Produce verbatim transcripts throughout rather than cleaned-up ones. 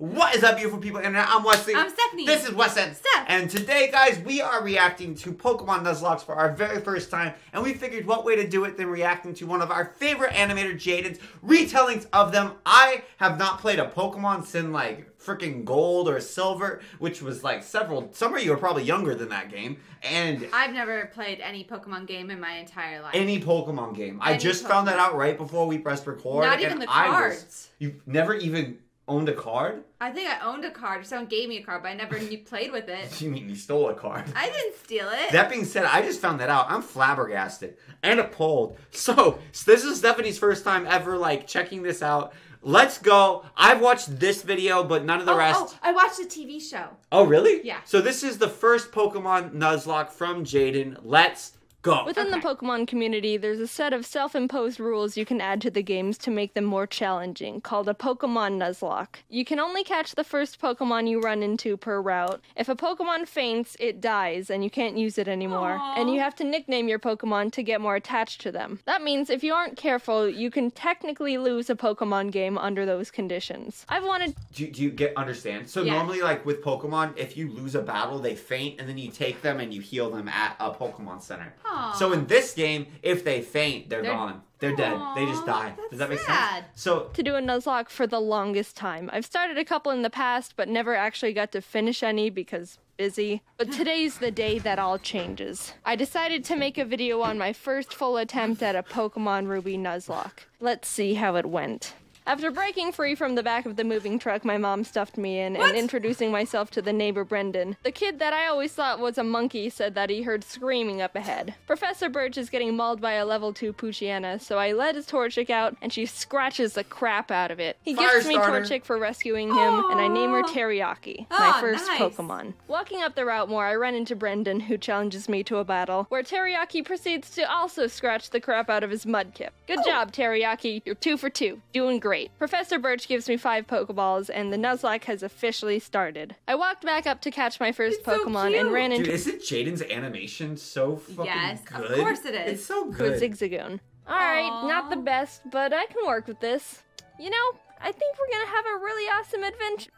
What is up, beautiful people? Internet, I'm Wesley. I'm Stephanie. This is Wes and Steph. And today, guys, we are reacting to Pokemon Nuzlocke for our very first time. And we figured what way to do it than reacting to one of our favorite animator Jaiden's retellings of them. I have not played a Pokemon since like freaking Gold or Silver, which was like several. Some of you are probably younger than that game. And I've never played any Pokemon game in my entire life. Any Pokemon game. Any I just Pokemon. found that out right before we pressed record. Not even and the cards. Was, you've never even owned a card? I think I owned a card. Someone gave me a card, but I never played with it. You mean you stole a card? I didn't steal it. That being said, I just found that out. I'm flabbergasted and appalled. So, this is Stephanie's first time ever, like, checking this out. Let's go. I've watched this video, but none of the oh, rest. Oh, I watched a T V show. Oh, really? Yeah. So, this is the first Pokemon Nuzlocke from Jaiden. Let's go. Within okay. the Pokemon community, there's a set of self-imposed rules you can add to the games to make them more challenging, called a Pokemon Nuzlocke. You can only catch the first Pokemon you run into per route. If a Pokemon faints, it dies, and you can't use it anymore. Aww. And you have to nickname your Pokemon to get more attached to them. That means if you aren't careful, you can technically lose a Pokemon game under those conditions. I've wanted... Do, do you get understand? So yeah. Normally, like, with Pokemon, if you lose a battle, they faint, and then you take them and you heal them at a Pokemon Center. So in this game, if they faint, they're, they're gone. They're aww, dead. They just die. Does that make sad. sense? So to do a Nuzlocke for the longest time. I've started a couple in the past, but never actually got to finish any because busy. But today's the day that all changes. I decided to make a video on my first full attempt at a Pokemon Ruby Nuzlocke. Let's see how it went. After breaking free from the back of the moving truck my mom stuffed me in what? and introducing myself to the neighbor Brendan, the kid that I always thought was a monkey said that he heard screaming up ahead. Professor Birch is getting mauled by a level two Poochyena, so I let his Torchic out and she scratches the crap out of it. He Fire gives me starter. Torchic for rescuing him, aww, and I name her Teriyaki, oh, my first nice. Pokemon. Walking up the route more, I run into Brendan, who challenges me to a battle, where Teriyaki proceeds to also scratch the crap out of his Mudkip. Good oh. job, Teriyaki. You're two for two. Doing great. Great. Professor Birch gives me five Pokeballs, and the Nuzlocke has officially started. I walked back up to catch my first it's Pokemon so and ran into- Dude, isn't Jaiden's animation so fucking yes, good? Yes, of course it is. It's so good. With Zigzagoon. Alright, not the best, but I can work with this. You know, I think we're gonna have a really awesome adventure.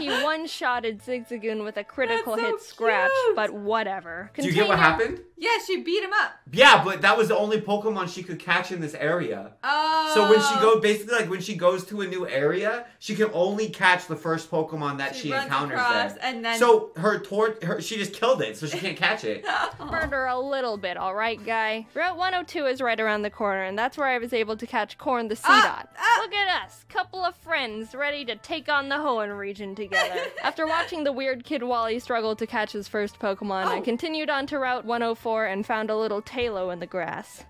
He one-shotted Zigzagoon with a critical so hit cute. scratch, but whatever. Container. Do you get what happened? Yeah, she beat him up. Yeah, but that was the only Pokemon she could catch in this area. Oh. So when she go, basically, like when she goes to a new area, she can only catch the first Pokemon that she, she encounters across, there. And then so her tort, her she just killed it, so she can't catch it. Oh. Burned her a little bit, all right, guy. Route one oh two is right around the corner, and that's where I was able to catch Corn the Seedot. Oh. Oh. Look at us, couple of friends ready to take on the Hoenn region together. After watching the weird kid Wally struggle to catch his first Pokemon, oh. I continued on to Route one oh four and found a little Talo in the grass.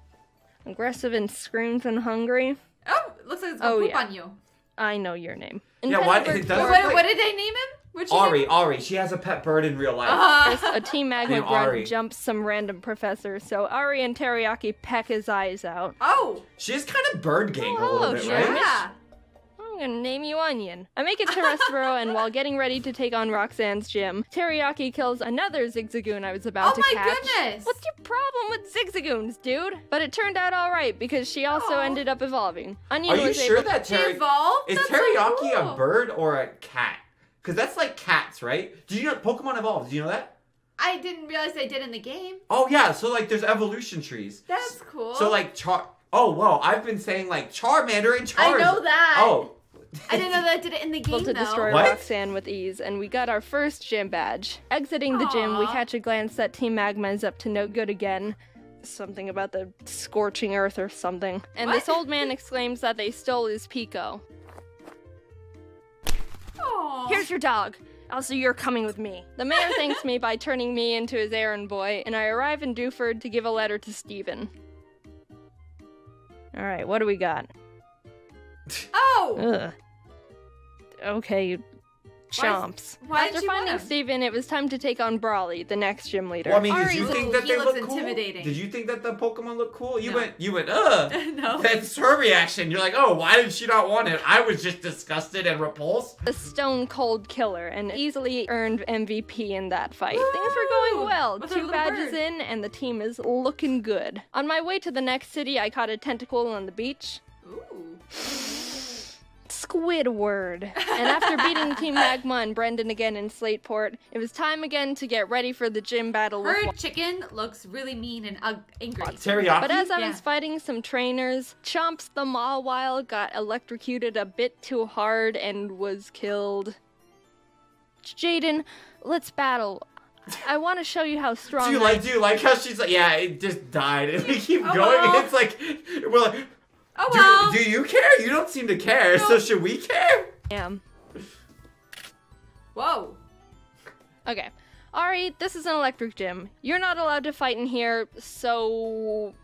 Aggressive and screams and hungry. Oh, looks like it's gonna oh, poop yeah. on you. I know your name. In yeah, what, it does what, what did they name him? What'd Ari, name? Ari. She has a pet bird in real life. Uh -huh. A Team Magma grunt jumps some random professor, so Ari and Teriyaki peck his eyes out. Oh! She's kind of bird gang oh, a little bit, right? Yeah. And name you Onion. I make it to Restboro, and while getting ready to take on Roxanne's gym, Teriyaki kills another Zigzagoon I was about oh to catch. Oh my goodness! What's your problem with Zigzagoons, dude? But it turned out alright, because she also oh. ended up evolving. Onion Are you was sure able that Teriyaki evolved? Is that's Teriyaki so cool. a bird or a cat? Because that's like cats, right? Did you know Pokemon evolves? Do you know that? I didn't realize they did in the game. Oh yeah, so like there's evolution trees. That's cool. So like Char- Oh, whoa, I've been saying like Charmander and Charizard. I know that! Oh. I didn't know that I did it in the game, able to though. destroy what? Roxanne with ease, and we got our first gym badge. Exiting the Aww. gym, we catch a glance that Team Magma is up to no good again. Something about the scorching earth or something. And what? This old man exclaims that they stole his Pico. Aww. Here's your dog. Also, you're coming with me. The mayor thanks me by turning me into his errand boy, and I arrive in Dewford to give a letter to Steven. Alright, what do we got? Oh! Ugh. Okay, chomps. Why, why After finding Steven, it was time to take on Brawly, the next gym leader. Well, I mean, did you think that they look cool? Did you think that the Pokemon looked cool? You no. went, you went, ugh! No. That's her reaction. You're like, oh, why did she not want it? I was just disgusted and repulsed. A stone-cold killer, and easily earned M V P in that fight. Woo! Things were going well. What's Two badges bird? in, and the team is looking good. On my way to the next city, I caught a tentacle on the beach. Ooh. Squidward. And after beating Team Magma and Brendan again in Slateport, it was time again to get ready for the gym battle. Her with chicken looks really mean and uh, angry. Uh, teriyaki? But as I yeah. was fighting some trainers, Chomps the Mawile got electrocuted a bit too hard and was killed. Jaiden, let's battle. I want to show you how strong. Do you like? Do you like how she's like? Yeah, it just died, and we keep oh, going. Well. And it's like, we're like, oh well. Do, do you care? You don't seem to care. No. So should we care? Yeah. Whoa. Okay, Ari, this is an electric gym. You're not allowed to fight in here, so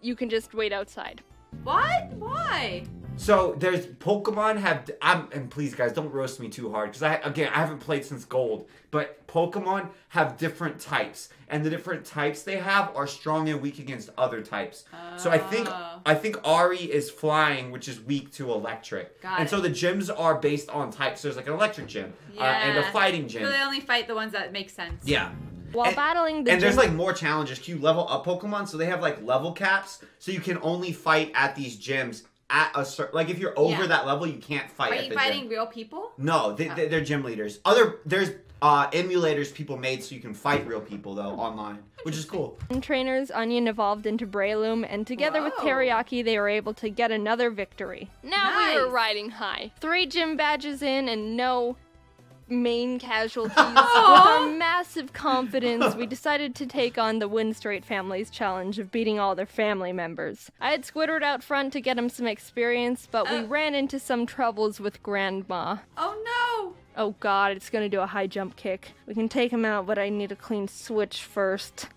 you can just wait outside. What? Why? So there's Pokemon have I'm, and please guys don't roast me too hard because I again I haven't played since Gold, but Pokemon have different types and the different types they have are strong and weak against other types. Uh, so I think I think Ari is flying, which is weak to electric, got and it. So the gyms are based on types. So there's like an electric gym yeah. uh, and a fighting gym. So they only fight the ones that make sense. Yeah. While and, battling the And gym. There's like more challenges. You level up Pokemon, so they have like level caps, so you can only fight at these gyms. At a certain, like if you're over yeah. that level, you can't fight. Are at you the fighting gym. Real people? No, they, oh. they, they're gym leaders. Other there's uh, emulators people made so you can fight real people though online, which is cool. And trainers Onion evolved into Breloom, and together Whoa. with Teriyaki, they were able to get another victory. Now nice. we were riding high. Three gym badges in, and no main casualties. With our massive confidence, we decided to take on the Winstraight family's challenge of beating all their family members. I had Squidward out front to get him some experience, but uh. we ran into some troubles with Grandma. Oh no! Oh god, it's gonna do a high jump kick. We can take him out, but I need a clean switch first.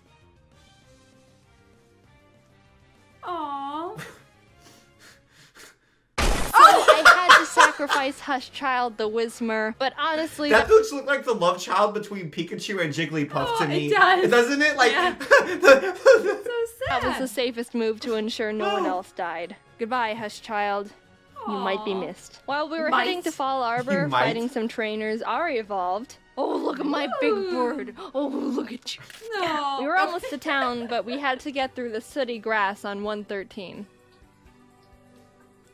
Aww. Sacrifice Hush Child the Whismur, but honestly that looks like the love child between Pikachu and Jigglypuff oh, to me. It does. Doesn't it? Like yeah. the, so sad. That was the safest move to ensure no one else died. Goodbye, Hush Child. Aww. You might be missed. While we were might. heading to Fall Arbor, fighting some trainers, Ari evolved. Oh, look at my Ooh. big bird. Oh, look at you. No. We were almost to town, but we had to get through the sooty grass on one thirteen.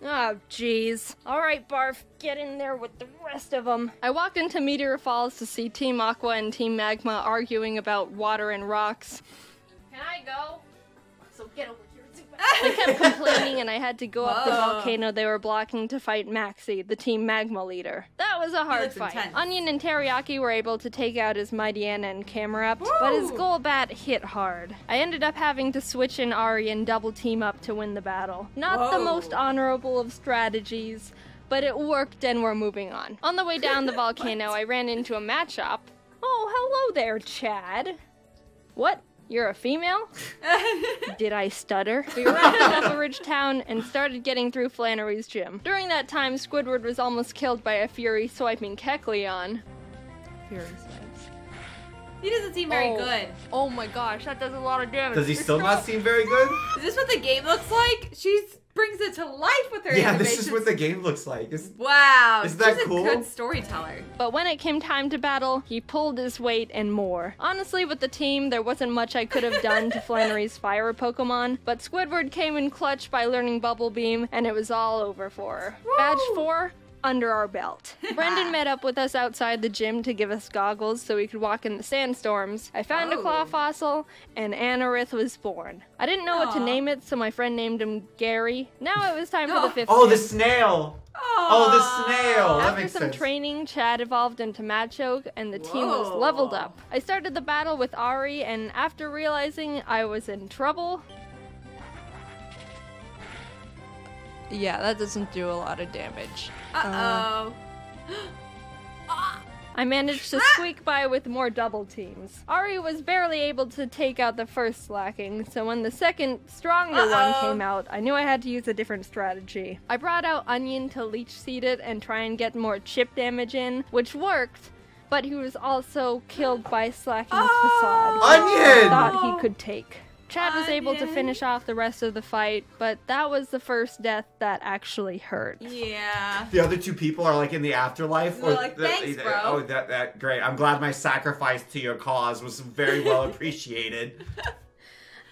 Oh, jeez. All right, Barf, get in there with the rest of them. I walked into Meteor Falls to see Team Aqua and Team Magma arguing about water and rocks. Can I go? So get over here. They kept complaining, and I had to go Whoa. up the volcano they were blocking to fight Maxie, the Team Magma leader. That was a hard fight. Intense. Onion and Teriyaki were able to take out his Mightyena and Camerupt, Woo! but his Golbat hit hard. I ended up having to switch in Ari and double team up to win the battle. Not Whoa. the most honorable of strategies, but it worked and we're moving on. On the way down the volcano, I ran into a Machop. Oh, hello there, Chad. What? You're a female? Did I stutter? We arrived at Etheridge Town and started getting through Flannery's gym. During that time, Squidward was almost killed by a Fury swiping Kecleon. Fury swipes. He doesn't seem very oh. good. Oh my gosh, that does a lot of damage. Does he still not seem very good? Is this what the game looks like? She's... brings it to life with her. Yeah, this is what the game looks like. It's, wow, is that she's cool? A good storyteller. But when it came time to battle, he pulled his weight and more. Honestly, with the team, there wasn't much I could have done to Flannery's fire Pokemon, but Squidward came in clutch by learning Bubble Beam, and it was all over for her. Whoa. Badge four. Under our belt. Brendan met up with us outside the gym to give us goggles so we could walk in the sandstorms. I found oh. a claw fossil, and Anorith was born. I didn't know Aww. what to name it, so my friend named him Gary. Now it was time no. for the fifth. Oh, the snail! Aww. Oh, the snail! That After makes some sense. training, Chad evolved into Machoke, and the Whoa. team was leveled up. I started the battle with Ari, and after realizing I was in trouble... Yeah, that doesn't do a lot of damage. Uh-oh. Uh, I managed to squeak by with more double teams. Ari was barely able to take out the first slacking, so when the second, stronger Uh-oh. one came out, I knew I had to use a different strategy. I brought out Onion to leech seed it and try and get more chip damage in, which worked, but he was also killed by Slacking's oh, facade. Onion! I thought he could take. Chad was able to finish off the rest of the fight, but that was the first death that actually hurt. Yeah. The other two people are like in the afterlife. Or like, thanks, the, bro. Oh, that, that, great. I'm glad my sacrifice to your cause was very well appreciated.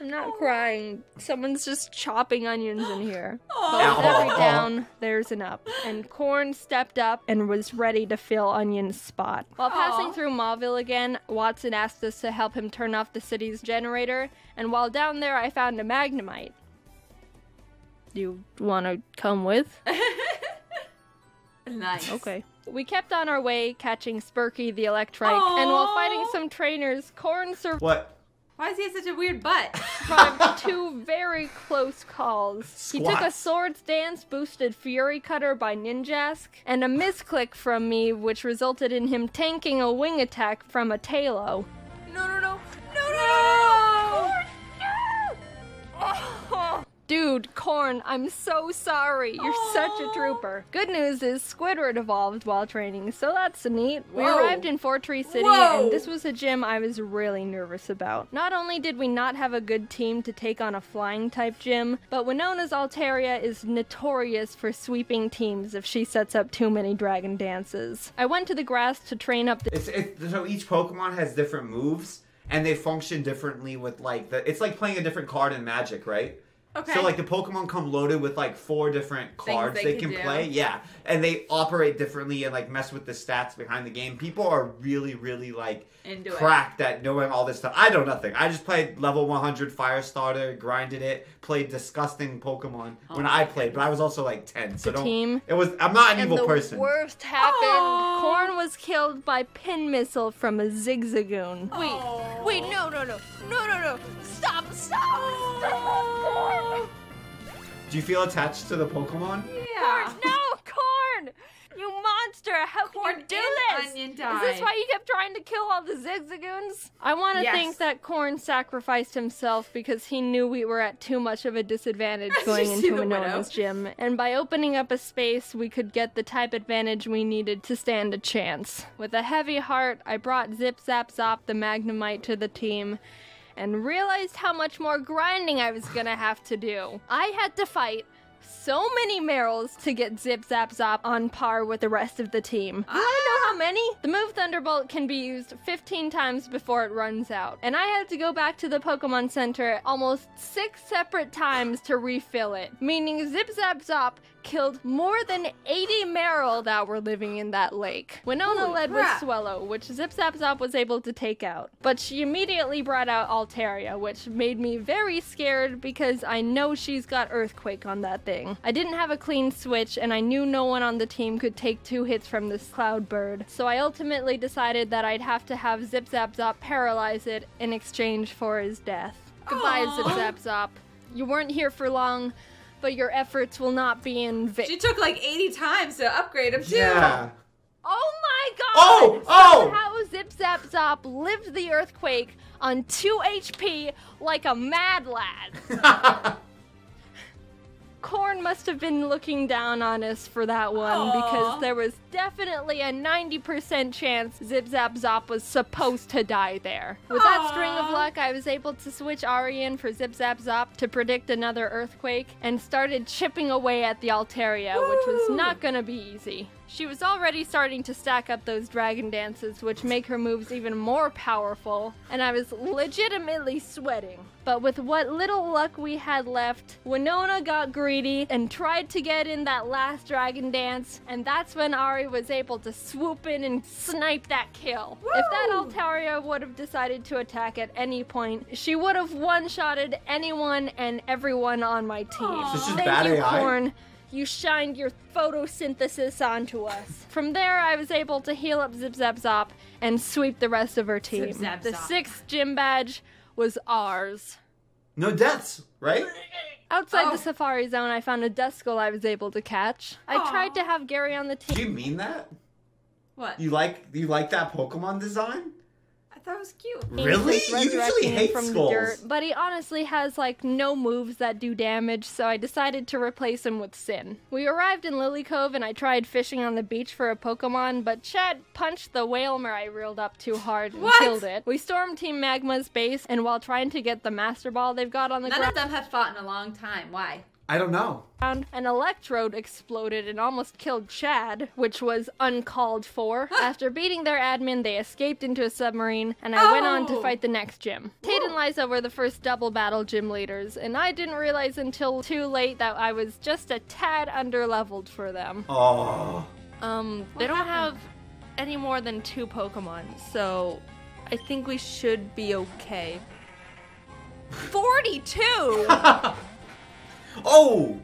I'm not oh. crying. Someone's just chopping onions in here. Oh. With every down, there's an up. And Corn stepped up and was ready to fill Onion's spot. While oh. passing through Mauville again, Watson asked us to help him turn off the city's generator. And while down there, I found a Magnemite. Do you want to come with? Nice. Okay. We kept on our way, catching Spurky the Electrike, Aww. and while fighting some trainers, Corn survived. What? Why does he have such a weird butt? Survived two very close calls. Squats. He took a Swords Dance, boosted Fury Cutter by Ninjask, and a misclick from me, which resulted in him tanking a wing attack from a Tailo. No, no, no. No, no, no! Corn, no! Oh. Dude, Corn, I'm so sorry. You're Aww. such a trooper. Good news is Squidward evolved while training, so that's neat. Whoa. We arrived in Four Tree City, Whoa. and this was a gym I was really nervous about. Not only did we not have a good team to take on a flying-type gym, but Winona's Altaria is notorious for sweeping teams if she sets up too many dragon dances. I went to the grass to train up the- it's, it's, So each Pokemon has different moves, and they function differently with, like, the- it's like playing a different card in Magic, right? Okay. So, like, the Pokemon come loaded with, like, four different cards Things they, they can, can play. Yeah. And they operate differently and, like, mess with the stats behind the game. People are really, really, like, Into cracked it. at knowing all this stuff. I know nothing. I just played level one hundred Firestarter, grinded it, played disgusting Pokemon oh when I played. But I was also, like, ten. So the don't... Team. It was... I'm not an and evil the person. the worst happened. Aww. Corn was killed by Pin Missile from a Zigzagoon. Wait. Aww. Wait, no, no, no. No, no, no. Stop, stop, stop, Corn. Do you feel attached to the Pokemon? Yeah. Corn, no, Corn! You monster! How Corn can you do this? Onion died. Is this why you kept trying to kill all the Zigzagoons? I want to yes. think that Corn sacrificed himself because he knew we were at too much of a disadvantage going into Winona's gym, and by opening up a space, we could get the type advantage we needed to stand a chance. With a heavy heart, I brought Zip Zap Zop the Magnemite to the team, and realized how much more grinding I was gonna have to do. I had to fight so many Merrills to get Zip Zap Zop on par with the rest of the team. Ah! I don't know how many. The move Thunderbolt can be used fifteen times before it runs out, and I had to go back to the Pokemon Center almost six separate times to refill it, meaning Zip Zap Zop killed more than eighty Merrill that were living in that lake. Winona Holy led crap. with Swellow, which Zip Zap Zop was able to take out, but she immediately brought out Altaria, which made me very scared because I know she's got Earthquake on that thing. I didn't have a clean switch, and I knew no one on the team could take two hits from this cloud bird, so I ultimately decided that I'd have to have Zip Zap Zop paralyze it in exchange for his death. Goodbye, Aww. Zip Zap Zop. You weren't here for long, but your efforts will not be in vain. She took like eighty times to upgrade him too. Yeah. Oh my god! Oh! Oh! Somehow Zip Zap Zop lived the earthquake on two H P like a mad lad. Corn must have been looking down on us for that one Aww. because there was definitely a ninety percent chance Zip Zap Zop was supposed to die there. With Aww. that string of luck, I was able to switch Ari in for Zip Zap Zop to predict another earthquake and started chipping away at the Altaria, Woo! which was not gonna be easy. She was already starting to stack up those dragon dances, which make her moves even more powerful, and I was legitimately sweating. But with what little luck we had left, Winona got greedy and tried to get in that last dragon dance, and that's when Ari was able to swoop in and snipe that kill. Woo! If that Altaria would have decided to attack at any point, she would have one-shotted anyone and everyone on my team. Aww. This is Thank bad you, A I. Corn. You shined your photosynthesis onto us. From there, I was able to heal up Zip Zap Zop and sweep the rest of her team. Zip, zap, the sixth gym badge was ours. No deaths, right? Outside oh. the Safari Zone, I found a Duskull I was able to catch. Aww. I tried to have Gary on the team. Do you mean that? What? You like you like that Pokemon design? That was cute. Really? You usually hate from skulls. Dirt, but he honestly has, like, no moves that do damage, so I decided to replace him with Sin. We arrived in Lily Cove, and I tried fishing on the beach for a Pokemon, but Chad punched the Whalemur I reeled up too hard and what? killed it. We stormed Team Magma's base, and while trying to get the Master Ball they've got on the ground... None of them have fought in a long time. Why? I don't know. An electrode exploded and almost killed Chad, which was uncalled for. After beating their admin, they escaped into a submarine, and I oh. went on to fight the next gym. Tate and Liza were the first double battle gym leaders, and I didn't realize until too late that I was just a tad under-leveled for them. Oh. Um, they what don't happened? have any more than two Pokemon, so I think we should be okay. forty-two! Oh!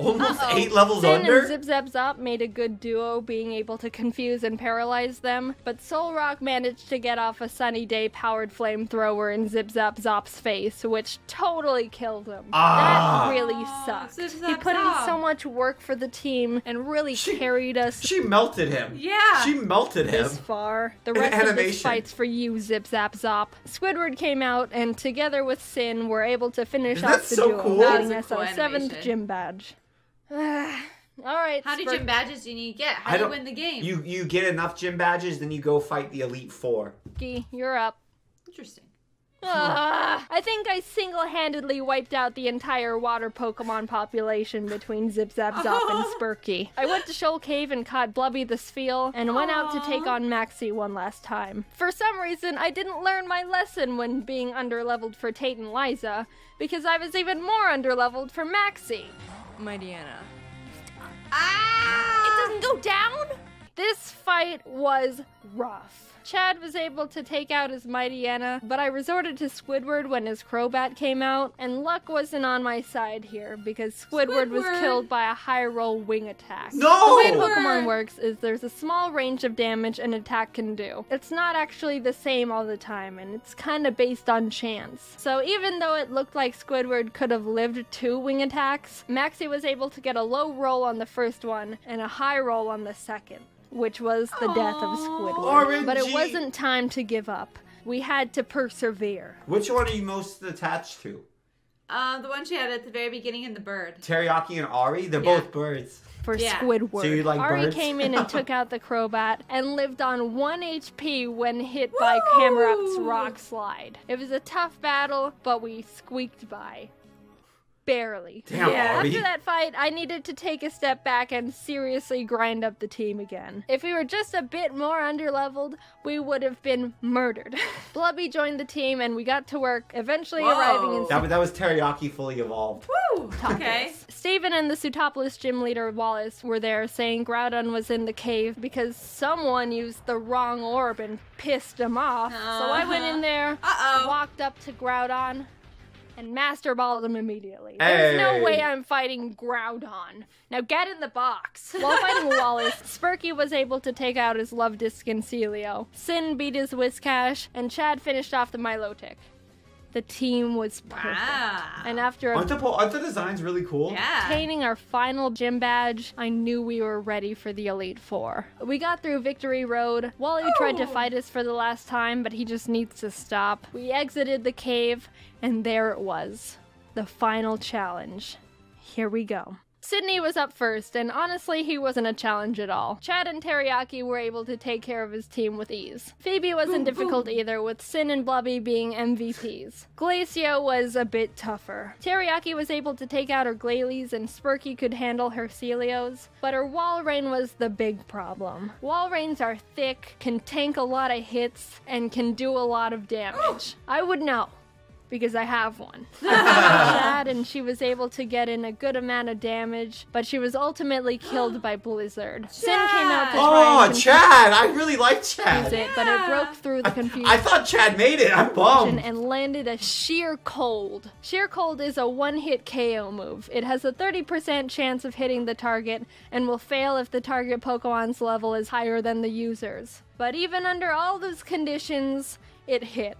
Almost Uh-oh. eight levels Sin under? Sin and Zip-Zap-Zop made a good duo, being able to confuse and paralyze them, but Solrock managed to get off a sunny day powered flamethrower in Zip-Zap-Zop's face, which totally killed him. Ah. That really sucked. Zip, zap, he put zap. in so much work for the team and really she, carried us. She melted him. Yeah. She melted him. This far. The rest Animation. of this fight's for you, Zip-Zap-Zop. Squidward came out, and together with Sin, were able to finish off the so duo, cool? getting us cool our seventh gym badge. Alright. How many gym badges do you need to get? How do you win the game? You you get enough gym badges, then you go fight the Elite Four. Gee, you're up. Interesting. Uh, I think I single-handedly wiped out the entire water Pokemon population between Zip-Zap-Zop oh. and Spurky. I went to Shoal Cave and caught Blubby the Spheal, and went Aww. out to take on Maxie one last time. For some reason, I didn't learn my lesson when being underleveled for Tate and Liza, because I was even more underleveled for Maxie. My Deanna. Ah! It doesn't go down? This fight was rough. Chad was able to take out his Mighty Anna, but I resorted to Squidward when his Crobat came out, and luck wasn't on my side here because Squidward, Squidward. was killed by a high roll wing attack. No! The way Pokemon works is there's a small range of damage an attack can do. It's not actually the same all the time, and it's kind of based on chance. So even though it looked like Squidward could have lived two wing attacks, Maxie was able to get a low roll on the first one and a high roll on the second, which was the Aww. death of Squidward. R N G. But it wasn't time to give up. We had to persevere. Which one are you most attached to? Uh, the one she had at the very beginning in the bird. Teriyaki and Ari? They're yeah. both birds. For yeah. Squidward. So you like Ari birds? Came in and took out the Crobat and lived on one H P when hit Woo! by Camerupt's rock slide. It was a tough battle, but we squeaked by. Barely. Damn, yeah. Ari. After that fight, I needed to take a step back and seriously grind up the team again. If we were just a bit more underleveled, we would have been murdered. Blubby joined the team, and we got to work, eventually Whoa. arriving in... That, that was Teriyaki fully evolved. Woo! Okay. Steven and the Sootopolis gym leader, Wallace, were there saying Groudon was in the cave because someone used the wrong orb and pissed him off. Uh-huh. So I went in there, Uh-oh. walked up to Groudon, and Master Balled him immediately. There's hey. no way I'm fighting Groudon. Now get in the box. While fighting Wallace, Spurky was able to take out his Love Disc and Celio. Sin beat his Whiskash, and Chad finished off the Milotic. The team was perfect. Wow. And after aren't the, aren't the designs really cool? Yeah. Obtaining our final gym badge, I knew we were ready for the Elite Four. We got through Victory Road. Wally oh. tried to fight us for the last time, but he just needs to stop. We exited the cave, and there it was. The final challenge. Here we go. Sydney was up first, and honestly, he wasn't a challenge at all. Chad and Teriyaki were able to take care of his team with ease. Phoebe wasn't ooh, difficult ooh. either, with Sin and Blubby being M V Ps. Glacio was a bit tougher. Teriyaki was able to take out her Glalie, and Spurky could handle her Celios, but her Walrein was the big problem. Walreins are thick, can tank a lot of hits, and can do a lot of damage. I would know, because I have one. Chad, and she was able to get in a good amount of damage, but she was ultimately killed by Blizzard. Chad! Sin came out to try Oh, Chad! I really like Chad! Yeah. It, but it broke through the confusion. I, I thought Chad made it! I'm bummed! And landed a Sheer Cold. Sheer Cold is a one-hit K O move. It has a thirty percent chance of hitting the target, and will fail if the target Pokemon's level is higher than the user's. But even under all those conditions, it hit.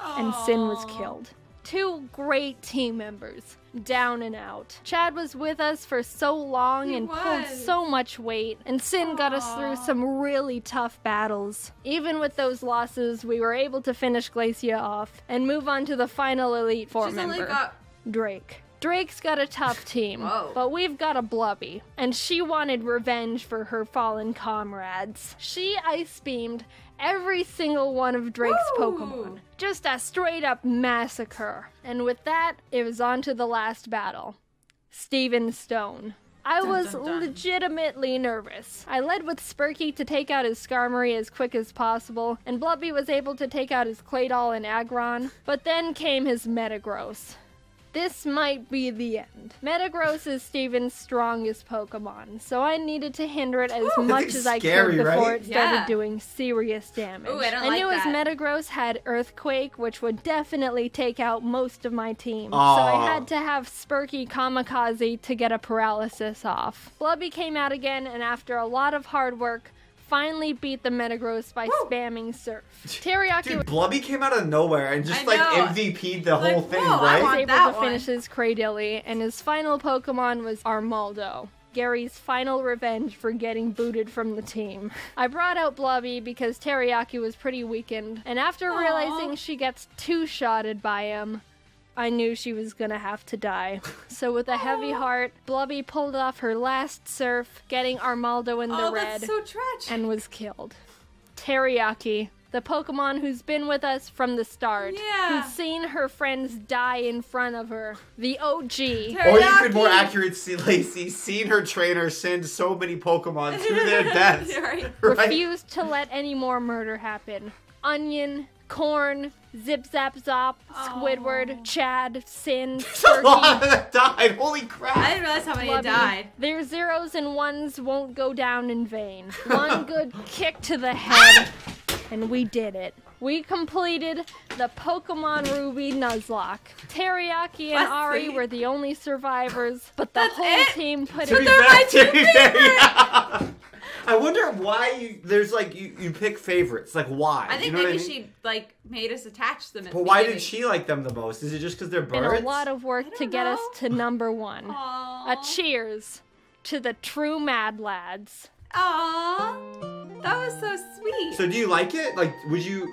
And Sin was killed. Two great team members, down and out. Chad was with us for so long he and was. pulled so much weight, and Sin Aww. got us through some really tough battles. Even with those losses, we were able to finish Glacia off and move on to the final Elite Four She's member, got Drake. Drake's got a tough team, Whoa. but we've got a Blubby, and she wanted revenge for her fallen comrades. She Ice Beamed every single one of Drake's Woo! Pokemon. Just a straight up massacre. And with that, it was on to the last battle. Steven Stone. I dun, was dun, dun. legitimately nervous. I led with Spurky to take out his Skarmory as quick as possible, and Blubby was able to take out his Claydol and Aggron, but then came his Metagross. This might be the end. Metagross is Steven's strongest Pokemon, so I needed to hinder it as Ooh, much as I scary, could before right? it started yeah. doing serious damage. Ooh, I, don't I like knew that. His Metagross had Earthquake, which would definitely take out most of my team, Aww. so I had to have Spurky Kamikaze to get a paralysis off. Blubby came out again, and after a lot of hard work, finally beat the Metagross by Woo. spamming Surf. Teriyaki Dude, Blubby came out of nowhere and just like M V P'd the like, whole thing, whoa, right? I was able to one. finish his Cradilly, and his final Pokemon was Armaldo, Gary's final revenge for getting booted from the team. I brought out Blubby because Teriyaki was pretty weakened, and after Aww. realizing she gets two-shotted by him, I knew she was gonna have to die. So with a heavy heart, Blubby pulled off her last Surf, getting Armaldo in the oh, red, that's so tragic. and was killed. Teriyaki, the Pokemon who's been with us from the start, yeah. who's seen her friends die in front of her, the O G. Teriyaki. Or you could more accurately, Lacey, seen her trainer send so many Pokemon to their deaths. right. Refused to let any more murder happen. Onion, Corn, Zip Zap Zop, Squidward, oh. Chad, Sin, Turkey. A lot that died. Holy crap! I didn't realize how many Blubby. died. Their zeros and ones won't go down in vain. One good kick to the head, and we did it. We completed the Pokemon Ruby Nuzlocke. Teriyaki and Ari were the only survivors, but the That's whole it? team put in the I wonder why you, there's like you, you pick favorites. Like why? I think you know maybe I mean? she like made us attach them. At but the why beginning. did she like them the most? Is it just because they're birds? And a lot of work to know. get us to number one. Aww. A cheers to the true Mad Lads. Aww, that was so sweet. So do you like it? Like, would you?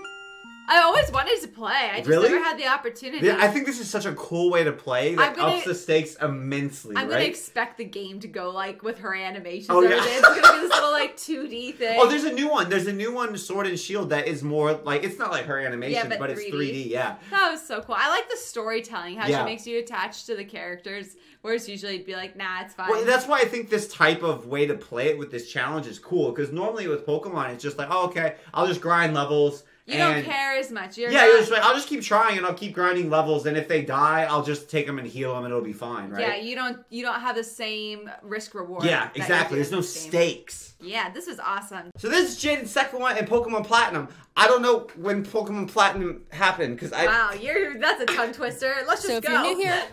I always wanted to play. I just really? never had the opportunity. Yeah, I think this is such a cool way to play that gonna, ups the stakes immensely. I'm right? gonna expect the game to go like with her animations. Oh, yeah. It's gonna be this little like two D thing. Oh, there's a new one. There's a new one, Sword and Shield, that is more like it's not like her animations, yeah, but, but it's three D. Yeah, that was so cool. I like the storytelling. How yeah. she makes you attached to the characters, whereas usually it'd be like, nah, it's fine. Well, that's why I think this type of way to play it with this challenge is cool, because normally with Pokemon, it's just like, oh, okay, I'll just grind levels. You and don't care as much. You're yeah, you're just like, I'll just keep trying and I'll keep grinding levels, and if they die, I'll just take them and heal them and it'll be fine, right? Yeah, you don't you don't have the same risk reward. Yeah, exactly. There's no stakes. Yeah, this is awesome. So this is Jaiden's second one in Pokemon Platinum. I don't know when Pokemon Platinum happened because I Wow, you're that's a tongue twister. Let's so just if go. You're new here,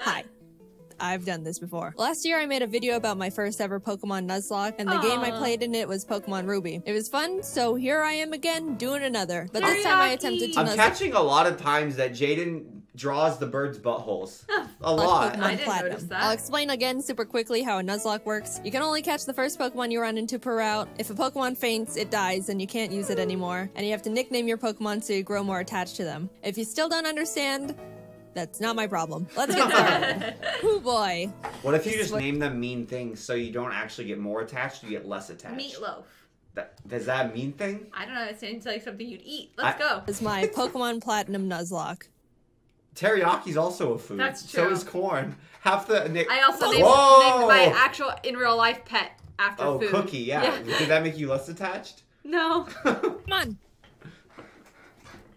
hi. I've done this before. Last year I made a video about my first ever Pokemon Nuzlocke, and the Aww. game I played in it was Pokemon Ruby. It was fun, so here I am again doing another. But Teriyaki. this time I attempted to I'm Nuzlocke. catching a lot of times that Jaiden draws the bird's buttholes. A lot. Pokemon I didn't Platinum. notice that. I'll explain again super quickly how a Nuzlocke works. You can only catch the first Pokemon you run into per route. If a Pokemon faints, it dies and you can't use it anymore. And you have to nickname your Pokemon so you grow more attached to them. If you still don't understand, that's not my problem. Let's get started. Oh boy. What if you just name them mean things so you don't actually get more attached, you get less attached? Meatloaf. That, does that mean thing? I don't know. It sounds like something you'd eat. Let's I, go. This is my Pokemon Platinum Nuzlocke. Teriyaki's also a food. That's true. So is corn. Half the. Nick I also named, named my actual in real life pet after oh, food. Oh, Cookie, yeah. yeah. Did that make you less attached? No. Come on.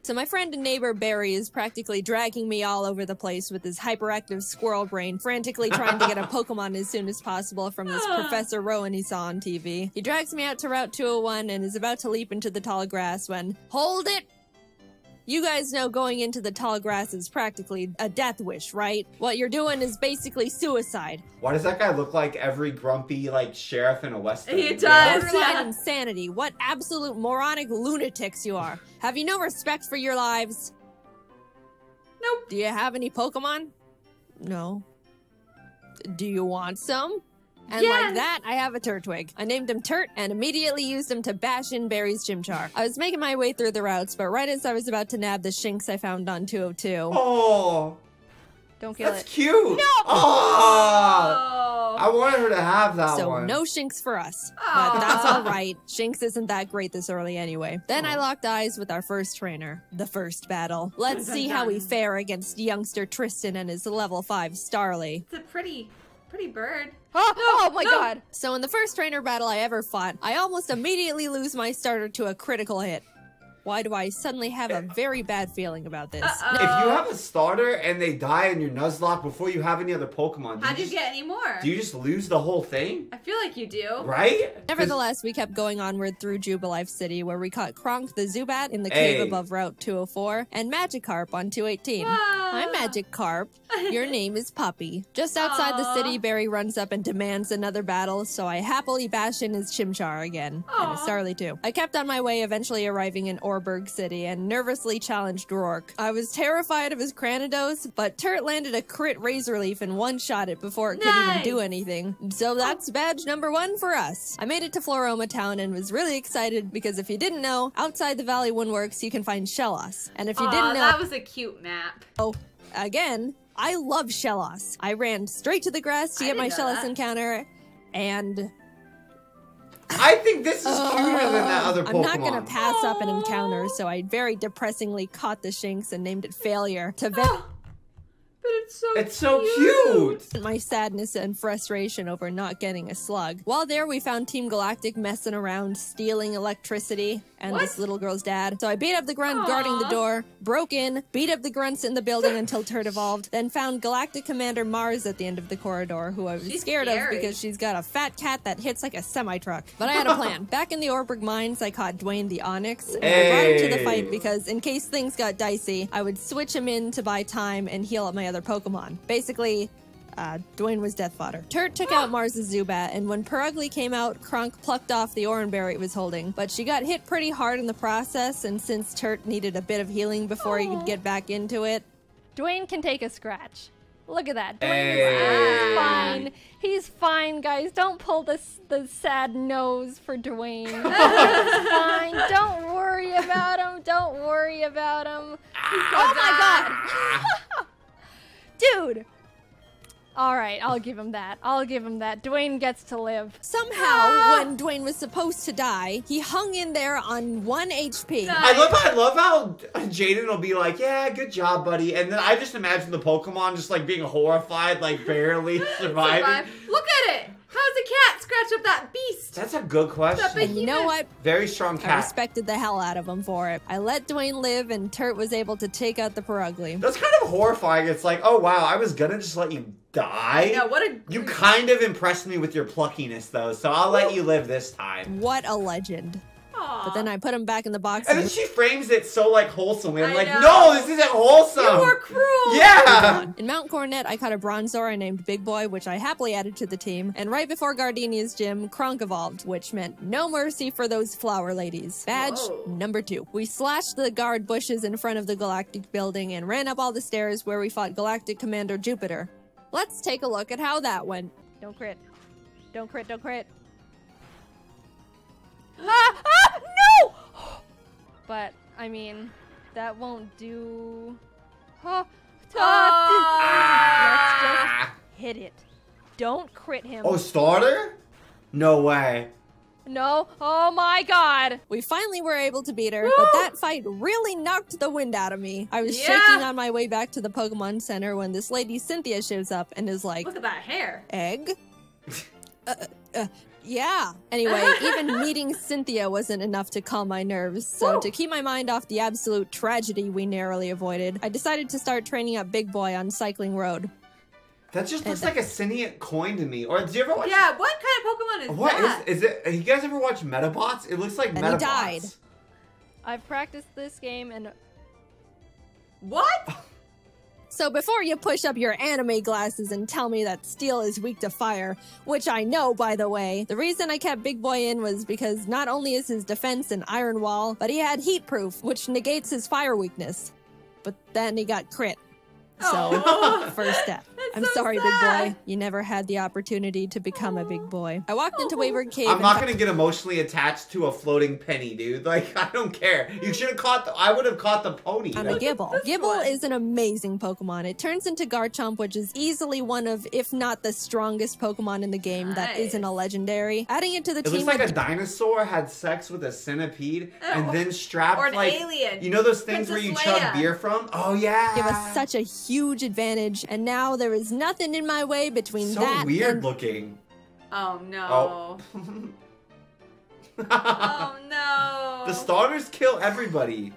So my friend and neighbor Barry is practically dragging me all over the place with his hyperactive squirrel brain, frantically trying to get a Pokemon as soon as possible from this Professor Rowan he saw on T V. He drags me out to Route two oh one and is about to leap into the tall grass when, hold it! You guys know going into the tall grass is practically a death wish, right? What you're doing is basically suicide. Why does that guy look like every grumpy, like, sheriff in a western? He does! Borderline insanity. What absolute moronic lunatics you are. Have you no respect for your lives? Nope. Do you have any Pokemon? No. Do you want some? And yes. like that, I have a Turtwig. I named him Turt and immediately used him to bash in Barry's Chimchar. I was making my way through the routes, but right as I was about to nab the Shinx I found on two oh two. Oh. Don't kill That's it. That's cute. No. Oh. I wanted her to have that so one. So no Shinx for us. Oh. But that's all right. Shinx isn't that great this early anyway. Then oh. I locked eyes with our first trainer. The first battle. Let's see how we fare against youngster Tristan and his level five Starly. It's a pretty... Pretty bird. Oh, no, oh my no. god. So in the first trainer battle I ever fought, I almost immediately lose my starter to a critical hit. Why do I suddenly have a very bad feeling about this? Uh-oh. If you have a starter and they die in your Nuzlocke before you have any other Pokemon... How do you just, get any more? Do you just lose the whole thing? I feel like you do. Right? Nevertheless, we kept going onward through Jubilife City, where we caught Kronk the Zubat in the cave hey. above Route two oh four and Magikarp on two eighteen. Whoa. Hi, Magikarp. Your name is Poppy. Just outside Aww. the city, Barry runs up and demands another battle, so I happily bash in his Chimchar again. Aww. And a Starly, too. I kept on my way, eventually arriving in Orberg City and nervously challenged Rourke. I was terrified of his Kranidos, but Turret landed a crit Razor Leaf and one-shot it before it nice. could even do anything. So that's badge number one for us. I made it to Floroma Town and was really excited because if you didn't know, outside the Valley Windworks you can find Shellos. And if you Aww, didn't know- that was a cute map. Oh, again, I love Shellos. I ran straight to the grass to I get my Shellos that. encounter and- I think this is uh, cuter than that other Pokemon. I'm not going to pass Aww. up an encounter, so I very depressingly caught the Shinx and named it Failure. To oh, but it's so it's cute. It's so cute! My sadness and frustration over not getting a slug. While there, we found Team Galactic messing around, stealing electricity, and what? this little girl's dad. So I beat up the grunt Aww. guarding the door, broke in, beat up the grunts in the building until Turd evolved, then found Galactic Commander Mars at the end of the corridor, who I was she's scared scary. of because she's got a fat cat that hits like a semi-truck. But I had a plan. Back in the Orberg Mines, I caught Dwayne the Onix, and hey. I brought him to the fight because in case things got dicey, I would switch him in to buy time and heal up my other Pokemon. Basically, Uh, Dwayne was death fodder. Turd took out Mars' Zubat, and when Perugly came out, Kronk plucked off the Oran Berry it was holding, but she got hit pretty hard in the process, and since Turd needed a bit of healing before Aww. he could get back into it, Dwayne can take a scratch. Look at that. Dwayne hey. is fine. He's fine, guys. Don't pull this the sad nose for Dwayne. He's fine. Don't worry about him. Don't worry about him. Oh my god. Dude. All right, I'll give him that. I'll give him that. Dwayne gets to live. Somehow, ah! when Dwayne was supposed to die, he hung in there on one H P. Nice. I love, I love how Jaiden will be like, "Yeah, good job, buddy," and then I just imagine the Pokemon just like being horrified, like barely surviving. Survive. Look at it. How's a cat scratch up that beast? That's a good question. And you know what? Very strong cat. I respected the hell out of him for it. I let Dwayne live, and Turd was able to take out the Perugly. That's kind of horrifying. It's like, oh wow, I was gonna just let you die. Yeah, what a. You kind of impressed me with your pluckiness, though, so I'll let you live this time. What a legend. Aww. But then I put him back in the box. And, and then she frames it so, like, wholesomely. I'm I like, know. no, this isn't wholesome. You were cruel. Yeah. In Mount Coronet, I caught a Bronzor named Big Boy, which I happily added to the team. And right before Gardenia's gym, Kronk evolved, which meant no mercy for those flower ladies. Badge Whoa. number two. We slashed the guard bushes in front of the Galactic building and ran up all the stairs where we fought Galactic Commander Jupiter. Let's take a look at how that went. Don't crit. Don't crit, don't crit. Ah! Ah! No! But, I mean, that won't do... Oh, oh. Ah. Let's just hit it. Don't crit him. Oh, starter? No way. No. Oh my god. We finally were able to beat her, Woo! but that fight really knocked the wind out of me. I was yeah. shaking on my way back to the Pokemon Center when this lady Cynthia shows up and is like, "Look at that hair. Egg?" uh, uh, yeah. Anyway, even meeting Cynthia wasn't enough to calm my nerves, so Woo! to keep my mind off the absolute tragedy we narrowly avoided, I decided to start training up Big Boy on Cycling Road. That just looks like a Cyniant coin to me. Or did you ever watch? Yeah, what kind of Pokemon is what that? What is, is it? You guys ever watch Metabots? It looks like and Metabots. He died. I've practiced this game and. What? So before you push up your anime glasses and tell me that steel is weak to fire, which I know, by the way, the reason I kept Big Boy in was because not only is his defense an iron wall, but he had heat proof, which negates his fire weakness. But then he got crit. So, oh. first step. That's I'm so sorry, sad. Big Boy. You never had the opportunity to become oh. a big boy. I walked into Wayward Cave. I'm not going to get emotionally attached to a floating penny, dude. Like, I don't care. You should have caught the... I would have caught the pony. I'm a Gibble. Gibble one. is an amazing Pokemon. It turns into Garchomp, which is easily one of, if not the strongest Pokemon in the game nice. that isn't a legendary. Adding it to the it team... It looks like a dinosaur had sex with a centipede oh. and then strapped, or an like... alien. You know those things Princess where you Leia. chug beer from? Oh, yeah. Give us such a huge advantage, and now there is was nothing in my way between so that. So weird and... looking. Oh no. Oh. Oh no. The starters kill everybody.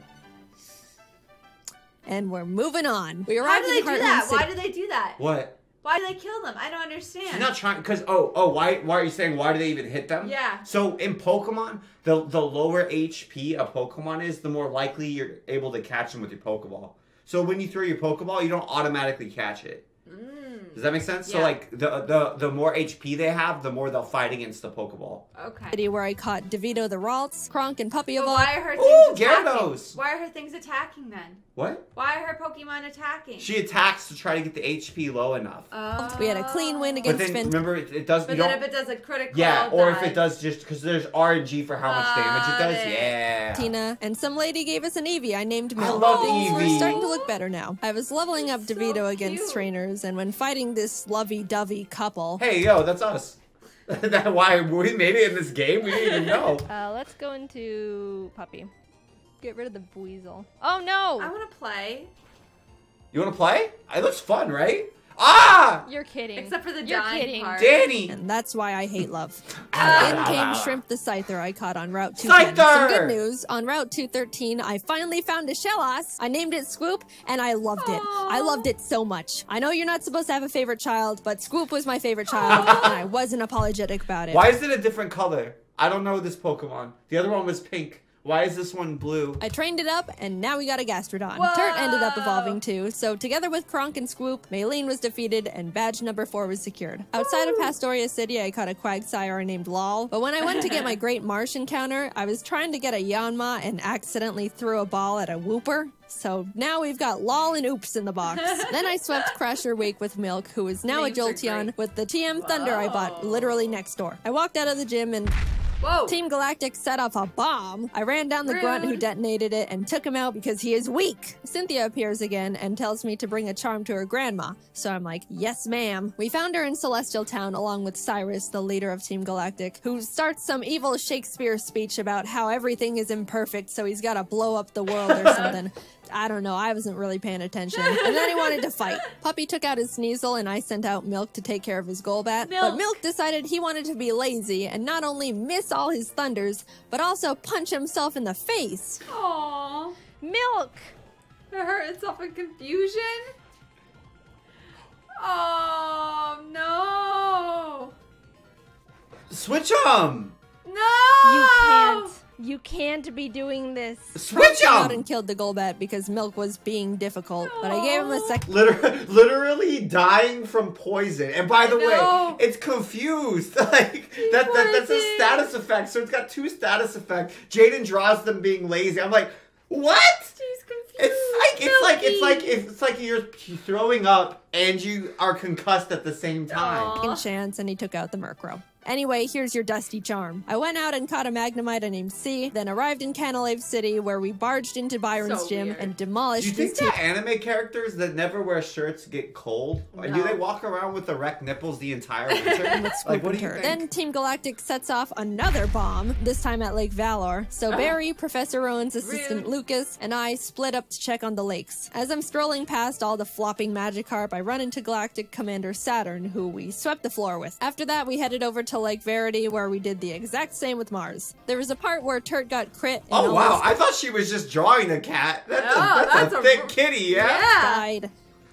And we're moving on. We arrived. How do they do that? City. Why do they do that? What? Why do they kill them? I don't understand. She's not trying, because, oh, oh, why Why are you saying, why do they even hit them? Yeah. So in Pokemon, the, the lower H P a Pokemon is, the more likely you're able to catch them with your Pokeball. So when you throw your Pokeball, you don't automatically catch it. Mm. Does that make sense? Yeah. So, like, the, the, the more H P they have, the more they'll fight against the Pokeball. Okay. Where I caught DeVito the Ralts, Kronk, and Puppy. But why are her things Ooh, attacking? Gyarados! Why are her things attacking then? What? Why are her Pokemon attacking? She attacks to try to get the H P low enough. Oh. We had a clean win against Finn. But then, Finn. remember, it, it does... But then if it does a critical... Yeah, or die. if it does just... Because there's R N G for how much uh, damage it does. It. Yeah. Tina. And some lady gave us an Eevee. I named Mel. I love oh, Eevee. We're starting to look better now. I was leveling up so DeVito against cute. trainers, and when fighting this lovey-dovey couple... Hey, yo, that's us. That's why we made it in this game. We didn't even know. Uh, let's go into Puppy. Get rid of the Buizel. Oh no! I want to play. You want to play? It looks fun, right? Ah! You're kidding. Except for the You're dying part. Danny! And that's why I hate love. In came Shrimp the Scyther I caught on Route two ten. Some good news. On Route two thirteen, I finally found a Shellos. I named it Swoop, and I loved Aww. it. I loved it so much. I know you're not supposed to have a favorite child, but Swoop was my favorite child, Aww. and I wasn't apologetic about it. Why is it a different color? I don't know this Pokemon. The other one was pink. Why is this one blue? I trained it up, and now we got a Gastrodon. Whoa! Turt ended up evolving too, so together with Kronk and Swoop, Maylene was defeated, and badge number four was secured. Outside of Pastoria City, I caught a Quagsire named Lol, but when I went to get my Great Marsh encounter, I was trying to get a Yanma and accidentally threw a ball at a Wooper. So now we've got Lol and Oops in the box. Then I swept Crasher Wake with Milk, who is now Names a Jolteon, with the T M Whoa. Thunder I bought literally next door. I walked out of the gym and... Whoa. Team Galactic set off a bomb. I ran down the Rude. grunt who detonated it and took him out because he is weak. Cynthia appears again and tells me to bring a charm to her grandma. So I'm like, yes, ma'am. We found her in Celestial Town along with Cyrus, the leader of Team Galactic, who starts some evil Shakespeare speech about how everything is imperfect, so he's got to blow up the world or something. I don't know, I wasn't really paying attention. And then he wanted to fight. Puppy took out his Sneasel and I sent out Milk to take care of his Golbat. Milk. But Milk decided he wanted to be lazy and not only miss all his thunders, but also punch himself in the face. Aww. Milk! It hurt itself in confusion? Oh, no! Switch 'em! No! You can't. You can't be doing this. Switch him out and killed the Golbat because Milk was being difficult, no. but I gave him a second. Literally, literally dying from poison. And by the way, it's confused. Like that, that that's a status effect. So it's got two status effects. Jaiden draws them being lazy. I'm like, what? She's confused. It's like it's like it's like it's like you're throwing up and you are concussed at the same time. Aww. Chance, and he took out the Murkrow. Anyway, here's your dusty charm. I went out and caught a Magnemite named C, then arrived in Canalave City where we barged into Byron's so gym weird. and demolished his team. Do you think the anime characters that never wear shirts get cold? No. Do they walk around with erect nipples the entire winter? Like, what do you think? Then Team Galactic sets off another bomb, this time at Lake Valor. So oh. Barry, Professor Owen's assistant Rude. Lucas, and I split up to check on the lakes. As I'm strolling past all the flopping Magikarp, I run into Galactic Commander Saturn, who we swept the floor with. After that, we headed over to Lake Verity, where we did the exact same with Mars. There was a part where Turt got crit. And oh wow! I thought she was just drawing a cat. That's, oh, a, that's, that's a thick a... kitty, yeah. yeah. Died.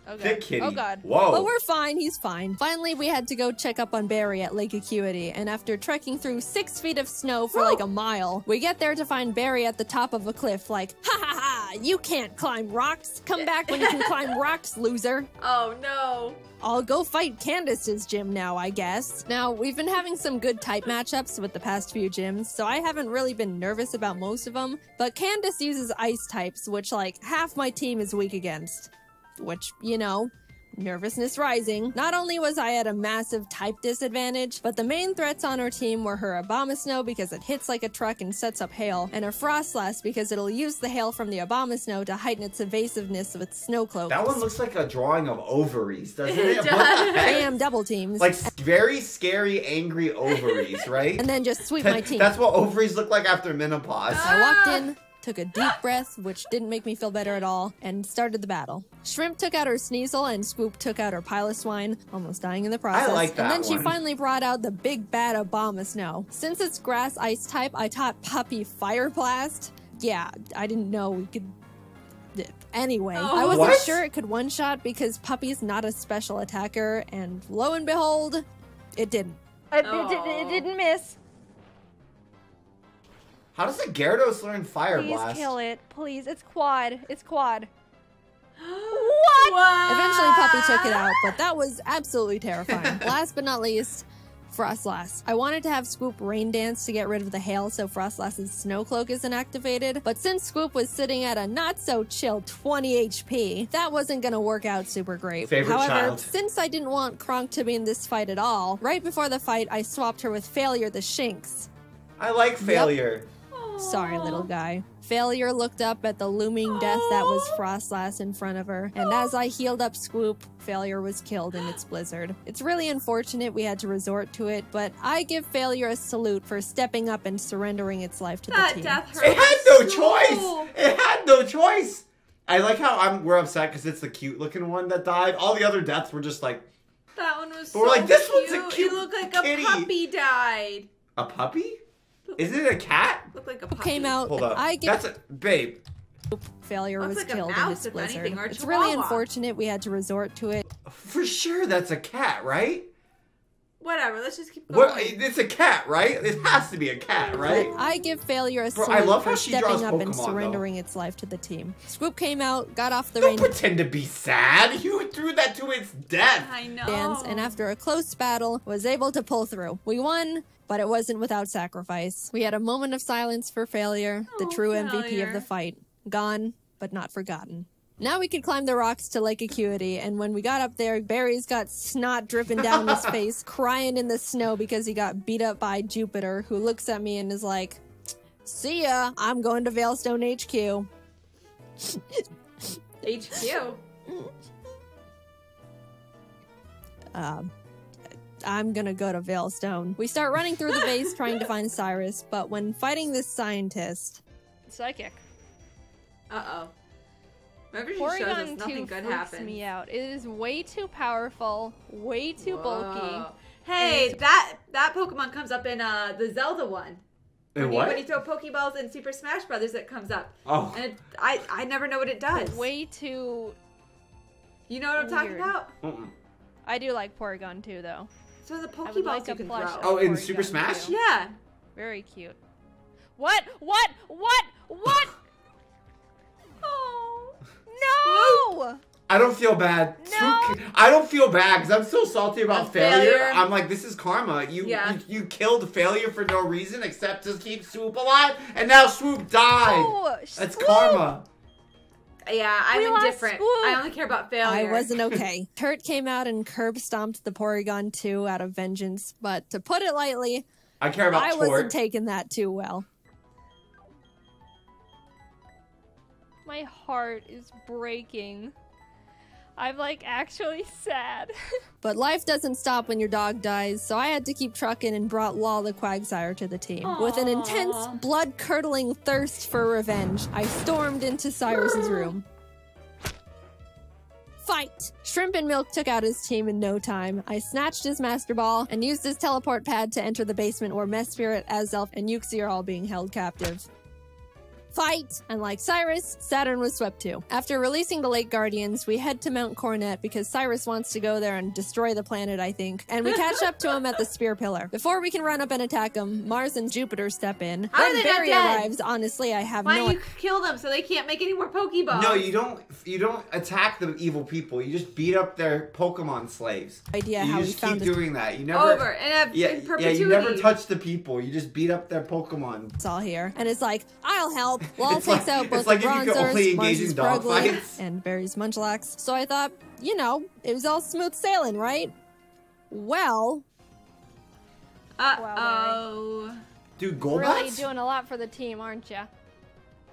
Oh, thick kitty. Oh god. Whoa. But we're fine. He's fine. Finally, we had to go check up on Barry at Lake Acuity, and after trekking through six feet of snow for Whoa. like a mile, we get there to find Barry at the top of a cliff. Like, ha ha ha! You can't climb rocks. Come back when you can climb rocks, loser. Oh no. I'll go fight Candace's gym now, I guess. Now, we've been having some good type matchups with the past few gyms, so I haven't really been nervous about most of them, but Candace uses ice types, which like half my team is weak against. Which, you know, nervousness rising. Not only was I at a massive type disadvantage, but the main threats on her team were her Abomasnow because it hits like a truck and sets up hail, and her Frostlass because it'll use the hail from the Abomasnow to heighten its evasiveness with snow cloaks. That one looks like a drawing of ovaries, doesn't it? It does. I am double teams. Like very scary, angry ovaries, right? And then just sweep my team. That's what ovaries look like after menopause. I walked in, took a deep breath, which didn't make me feel better at all, and started the battle. Shrimp took out her Sneasel, and Swoop took out her Piloswine, almost dying in the process. I like that And then one. She finally brought out the big bad Abomasnow. Since it's grass ice type, I taught Puppy Fire Blast. Yeah, I didn't know we could... Anyway, oh, I wasn't what? sure it could one-shot because Puppy's not a special attacker, and lo and behold, it didn't. It, it, it didn't miss. How does the Gyarados learn Fire Please Blast? Please kill it. Please. It's quad. It's quad. What? What? Eventually, Puppy took it out, but that was absolutely terrifying. Last but not least, Frostlass. I wanted to have Scoop Rain Dance to get rid of the hail so Frostlass's Snow Cloak isn't activated, but since Scoop was sitting at a not-so-chill twenty H P, that wasn't gonna work out super great. Favorite However, child. Since I didn't want Kronk to be in this fight at all, right before the fight, I swapped her with Failure the Shinx. I like Failure. Yep. Sorry, little guy. Failure looked up at the looming death that was Frostlass in front of her, and as I healed up Swoop, Failure was killed in its blizzard. It's really unfortunate we had to resort to it, but I give Failure a salute for stepping up and surrendering its life to that the team. Death it had no so... choice! It had no choice! I like how I'm, we're upset because it's the cute-looking one that died. All the other deaths were just like... That one was but so we're like, this cute. One's a cute It looked like kitty. A puppy died. A puppy? Is it a cat? Looked like a puppy. Came out. Hold up. I get... That's a babe. Failure Looks was like killed in this blizzard. Anything, it's chihuahua. Really unfortunate we had to resort to it. For sure, that's a cat, right? Whatever. Let's just keep going. Well, it's a cat, right? It has to be a cat, right? But I give Failure a salute I love how for she stepping up Pokemon, and surrendering though. Its life to the team. Scoop came out, got off the Don't rain. Don't pretend to be sad. You threw that to its death. I know. Dance, and after a close battle, was able to pull through. We won. But it wasn't without sacrifice. We had a moment of silence for Failure, the oh, true failure. M V P of the fight. Gone, but not forgotten. Now we could climb the rocks to Lake Acuity, and when we got up there, Barry's got snot dripping down his face, crying in the snow because he got beat up by Jupiter, who looks at me and is like, see ya, I'm going to Veilstone H Q. H Q? Um... I'm gonna go to Veilstone. We start running through the base trying to find Cyrus, but when fighting this scientist... Psychic. Uh-oh. Remember she Porygon shows us nothing good happens. Me out. It is way too powerful, way too Whoa. bulky. Hey, that that Pokemon comes up in uh, the Zelda one. In when what? You, when you throw Pokeballs in Super Smash Brothers, it comes up. Oh. And it, I, I never know what it does. It's way too... You know what I'm weird. talking about? Mm-mm. I do like Porygon too, though. So the Pokeballs like you can throw. Oh, in Super Smash? Too. Yeah. Very cute. What? What? What? What? Oh. No! I don't feel bad. No. I don't feel bad because I'm so salty about A failure. failure. I'm like, this is karma. You, yeah. you you killed Failure for no reason except to keep Swoop alive, and now Swoop died. Oh, That's Swoop. karma. Yeah, I'm we indifferent. I only care about failure. I wasn't okay. Kurt came out and curb stomped the Porygon too out of vengeance, but to put it lightly, I care about I tort. wasn't taking that too well. My heart is breaking. I'm like actually sad. But life doesn't stop when your dog dies, so I had to keep trucking and brought Law the Quagsire to the team. Aww. With an intense, blood-curdling thirst for revenge, I stormed into Cyrus's room. Fight! Shrimp and Milk took out his team in no time. I snatched his Master Ball and used his teleport pad to enter the basement where Mesprit, Azelf, and Uxie are all being held captive. Fight! And like Cyrus, Saturn was swept too. After releasing the Lake Guardians, we head to Mount Coronet because Cyrus wants to go there and destroy the planet, I think. And we catch up to him at the Spear Pillar. Before we can run up and attack him, Mars and Jupiter step in. How then are they Barry not dead? arrives. Honestly, I have Why no. Why do you kill them so they can't make any more Pokeballs? No, you don't. You don't attack the evil people. You just beat up their Pokemon slaves. Idea you how just we keep found doing that. You never over and have yeah, in perpetuity. Yeah, you never touch the people. You just beat up their Pokemon. It's all here, and it's like I'll help. Law takes like, out both like Bronzers, Marsh's Broglie, and Barry's Munchlax. So I thought, you know, it was all smooth sailing, right? Well... Uh-oh. Dude, Golbat? Really doing a lot for the team, aren't ya?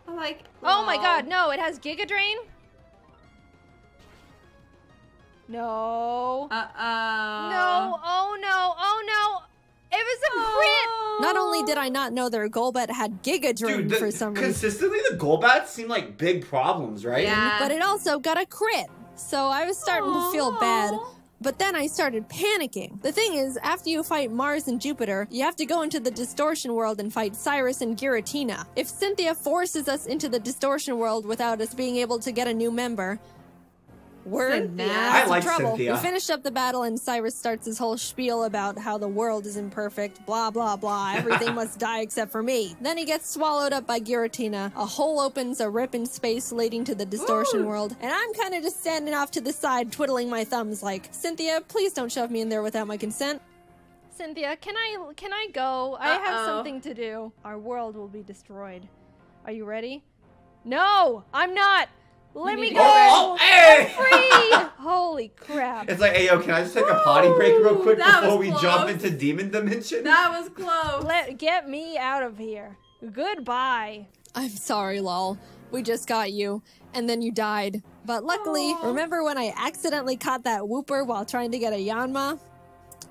I like... Oh, oh my god, no, it has Giga Drain? No. Uh-oh. No, oh no, oh no! It was a crit! Oh. Not only did I not know their Golbat had Giga Drain for some reason. Consistently, the Golbats seem like big problems, right? Yeah. But it also got a crit, so I was starting Aww. to feel bad. But then I started panicking. The thing is, after you fight Mars and Jupiter, you have to go into the Distortion World and fight Cyrus and Giratina. If Cynthia forces us into the Distortion World without us being able to get a new member, we're in I like trouble. Cynthia. We finish up the battle and Cyrus starts his whole spiel about how the world is imperfect, blah, blah, blah. Everything must die except for me. Then he gets swallowed up by Giratina. A hole opens, a rip in space leading to the Distortion Ooh. World. And I'm kind of just standing off to the side, twiddling my thumbs like, Cynthia, please don't shove me in there without my consent. Cynthia, can I, can I go? Uh-oh. I have something to do. Our world will be destroyed. Are you ready? No, I'm not. Let me go! Oh, oh, hey. I'm free! Holy crap! It's like, hey, yo, can I just take Woo. a potty break real quick that before we jump into Demon Dimension? That was close. Let get me out of here. Goodbye. I'm sorry, lol. We just got you, and then you died. But luckily, Aww. remember when I accidentally caught that Wooper while trying to get a Yanma?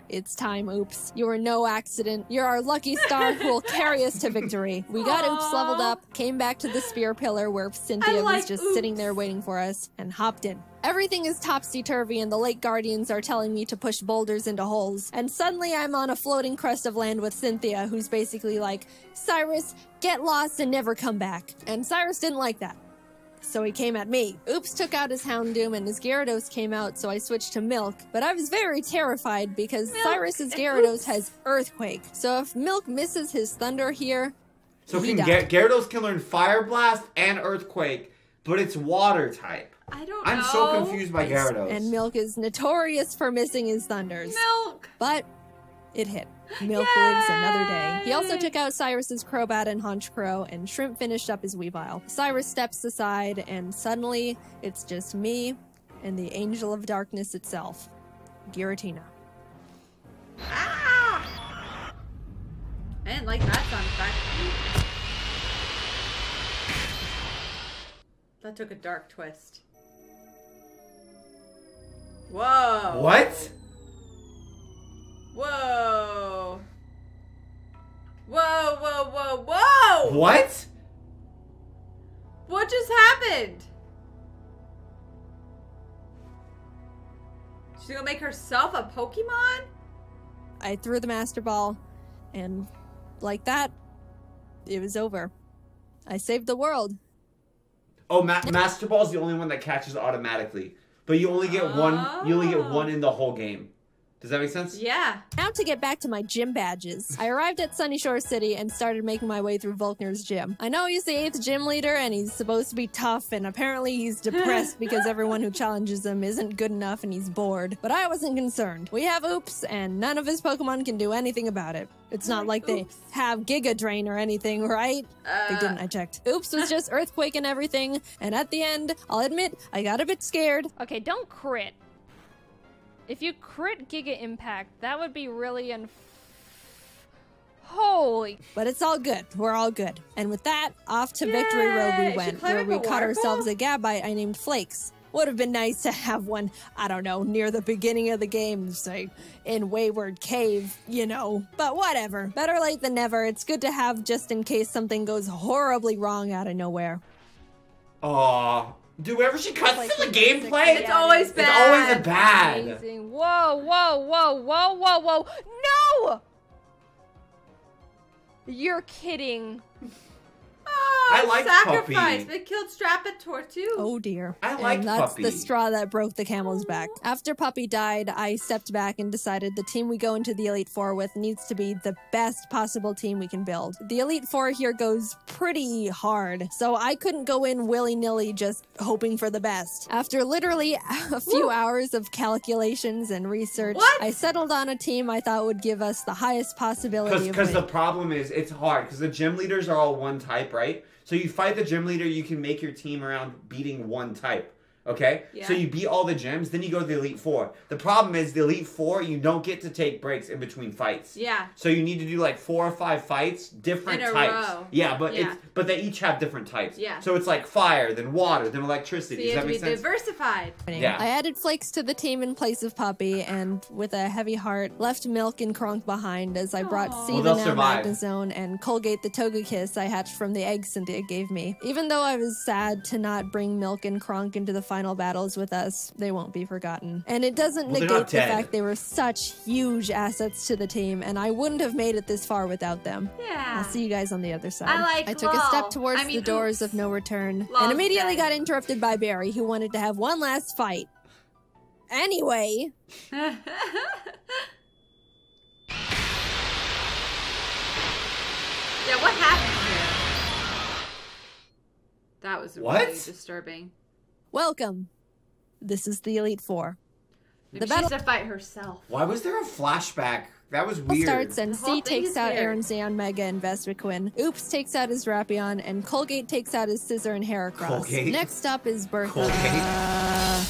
It's time, Oops. You were no accident. You're our lucky star who will carry us to victory. We got Aww. Oops leveled up, came back to the spear pillar where Cynthia like was just Oops. sitting there waiting for us, and hopped in. Everything is topsy-turvy and the lake guardians are telling me to push boulders into holes. And suddenly I'm on a floating crust of land with Cynthia, who's basically like, Cyrus, get lost and never come back. And Cyrus didn't like that. So he came at me. Oops took out his Houndoom and his Gyarados came out, so I switched to Milk. But I was very terrified because Milk. Cyrus's Gyarados Oops. has Earthquake. So if Milk misses his Thunder here, so he can died. Gyarados can learn Fire Blast and Earthquake, but it's Water type. I don't I'm know. I'm so confused by Gyarados. And Milk is notorious for missing his Thunders. Milk! But it hit. Milk Yay! lives another day. He also took out Cyrus's Crobat and Honchkrow, and Shrimp finished up his Weavile. Cyrus steps aside, and suddenly, it's just me and the Angel of Darkness itself, Giratina. Ah! I didn't like that sound effect. That took a dark twist. Whoa! What? Whoa. Whoa, whoa, whoa, whoa! What? What just happened? She's gonna make herself a Pokemon? I threw the Master Ball, and like that, it was over. I saved the world. Oh, Ma Master Ball's the only one that catches automatically. But you only get oh. one, you only get one in the whole game. Does that make sense? Yeah. Now to get back to my gym badges. I arrived at Sunny Shore City and started making my way through Volkner's gym. I know he's the eighth gym leader and he's supposed to be tough and apparently he's depressed because everyone who challenges him isn't good enough and he's bored. But I wasn't concerned. We have Oops and none of his Pokemon can do anything about it. It's not like Oops. they have Giga Drain or anything, right? Uh. They didn't, I checked. Oops was just Earthquake and everything. And at the end, I'll admit, I got a bit scared. Okay, don't crit. If you crit Giga Impact, that would be really unf- Holy. But it's all good. We're all good. And with that, off to Yay! Victory Road we went, where we caught ourselves a Gabite I named Flakes. Would have been nice to have one, I don't know, near the beginning of the game, say, in Wayward Cave, you know. But whatever. Better late than never. It's good to have just in case something goes horribly wrong out of nowhere. Aww. Dude, wherever she cuts like to the gameplay, it's always bad. It's always bad. Amazing. Whoa, whoa, whoa, whoa, whoa, whoa. No! You're kidding. Oh, I like sacrifice. Puppy. They killed Strapitor too. Oh dear. I like Puppy. And that's the straw that broke the camel's back. After Puppy died, I stepped back and decided the team we go into the Elite Four with needs to be the best possible team we can build. The Elite Four here goes pretty hard, so I couldn't go in willy-nilly just hoping for the best. After literally a few Woo. hours of calculations and research, what? I settled on a team I thought would give us the highest possibility. Because the problem is, it's hard, because the gym leaders are all one type, right? So you fight the gym leader, you can make your team around beating one type. Okay? Yeah. So you beat all the gyms, then you go to the Elite Four. The problem is the Elite Four, you don't get to take breaks in between fights. Yeah. So you need to do like four or five fights, different in a types. Row. Yeah, but yeah. It's, but they each have different types. Yeah. So it's like fire, then water, then electricity. So Does that make sense? Diversified. Yeah. I added Flakes to the team in place of Poppy, and with a heavy heart, left Milk and Kronk behind as I brought Seedon well, and Magnezone and Colgate the Togekiss I hatched from the egg Cynthia gave me. Even though I was sad to not bring Milk and Kronk into the final Final battles with us, they won't be forgotten. And it doesn't well, negate the fact they were such huge assets to the team, and I wouldn't have made it this far without them. Yeah. I'll see you guys on the other side. I, like I took a step towards I mean, the doors of no return, and immediately got interrupted by Barry, who wanted to have one last fight. Anyway. Yeah, what happened here? That was what? really disturbing. Welcome. This is the Elite Four. The Maybe battle she has to fight herself. Why was there a flashback? That was weird. Starts and C takes out Aaron Zeon Mega and Vespiquen. Oops takes out his Rapion, and Colgate takes out his Scissor and Heracross. Colgate. Next up is Bertha. Colgate. Uh,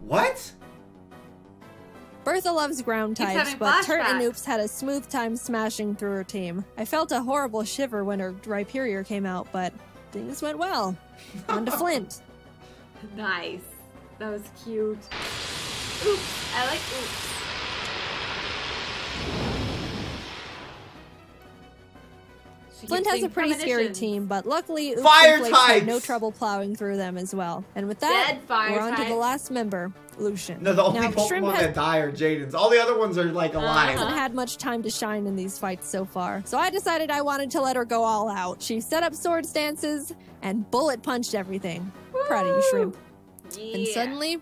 what? Bertha loves ground types, but Turt and Oops had a smooth time smashing through her team. I felt a horrible shiver when her Rhyperior came out, but things went well. On to Flint. Nice. That was cute. Oops. I like Oops. Flint has a pretty scary team, but luckily Oops and Flakes had no trouble plowing through them as well. And with that, we're on to the last member, Lucian. No, the only now, Pokemon that die are Jaiden's. All the other ones are like alive. She hasn't had much time to shine in these fights so far, so I decided I wanted to let her go all out. She set up sword stances and bullet punched everything. Woo! Proud of you, Shrimp. Yeah. And suddenly,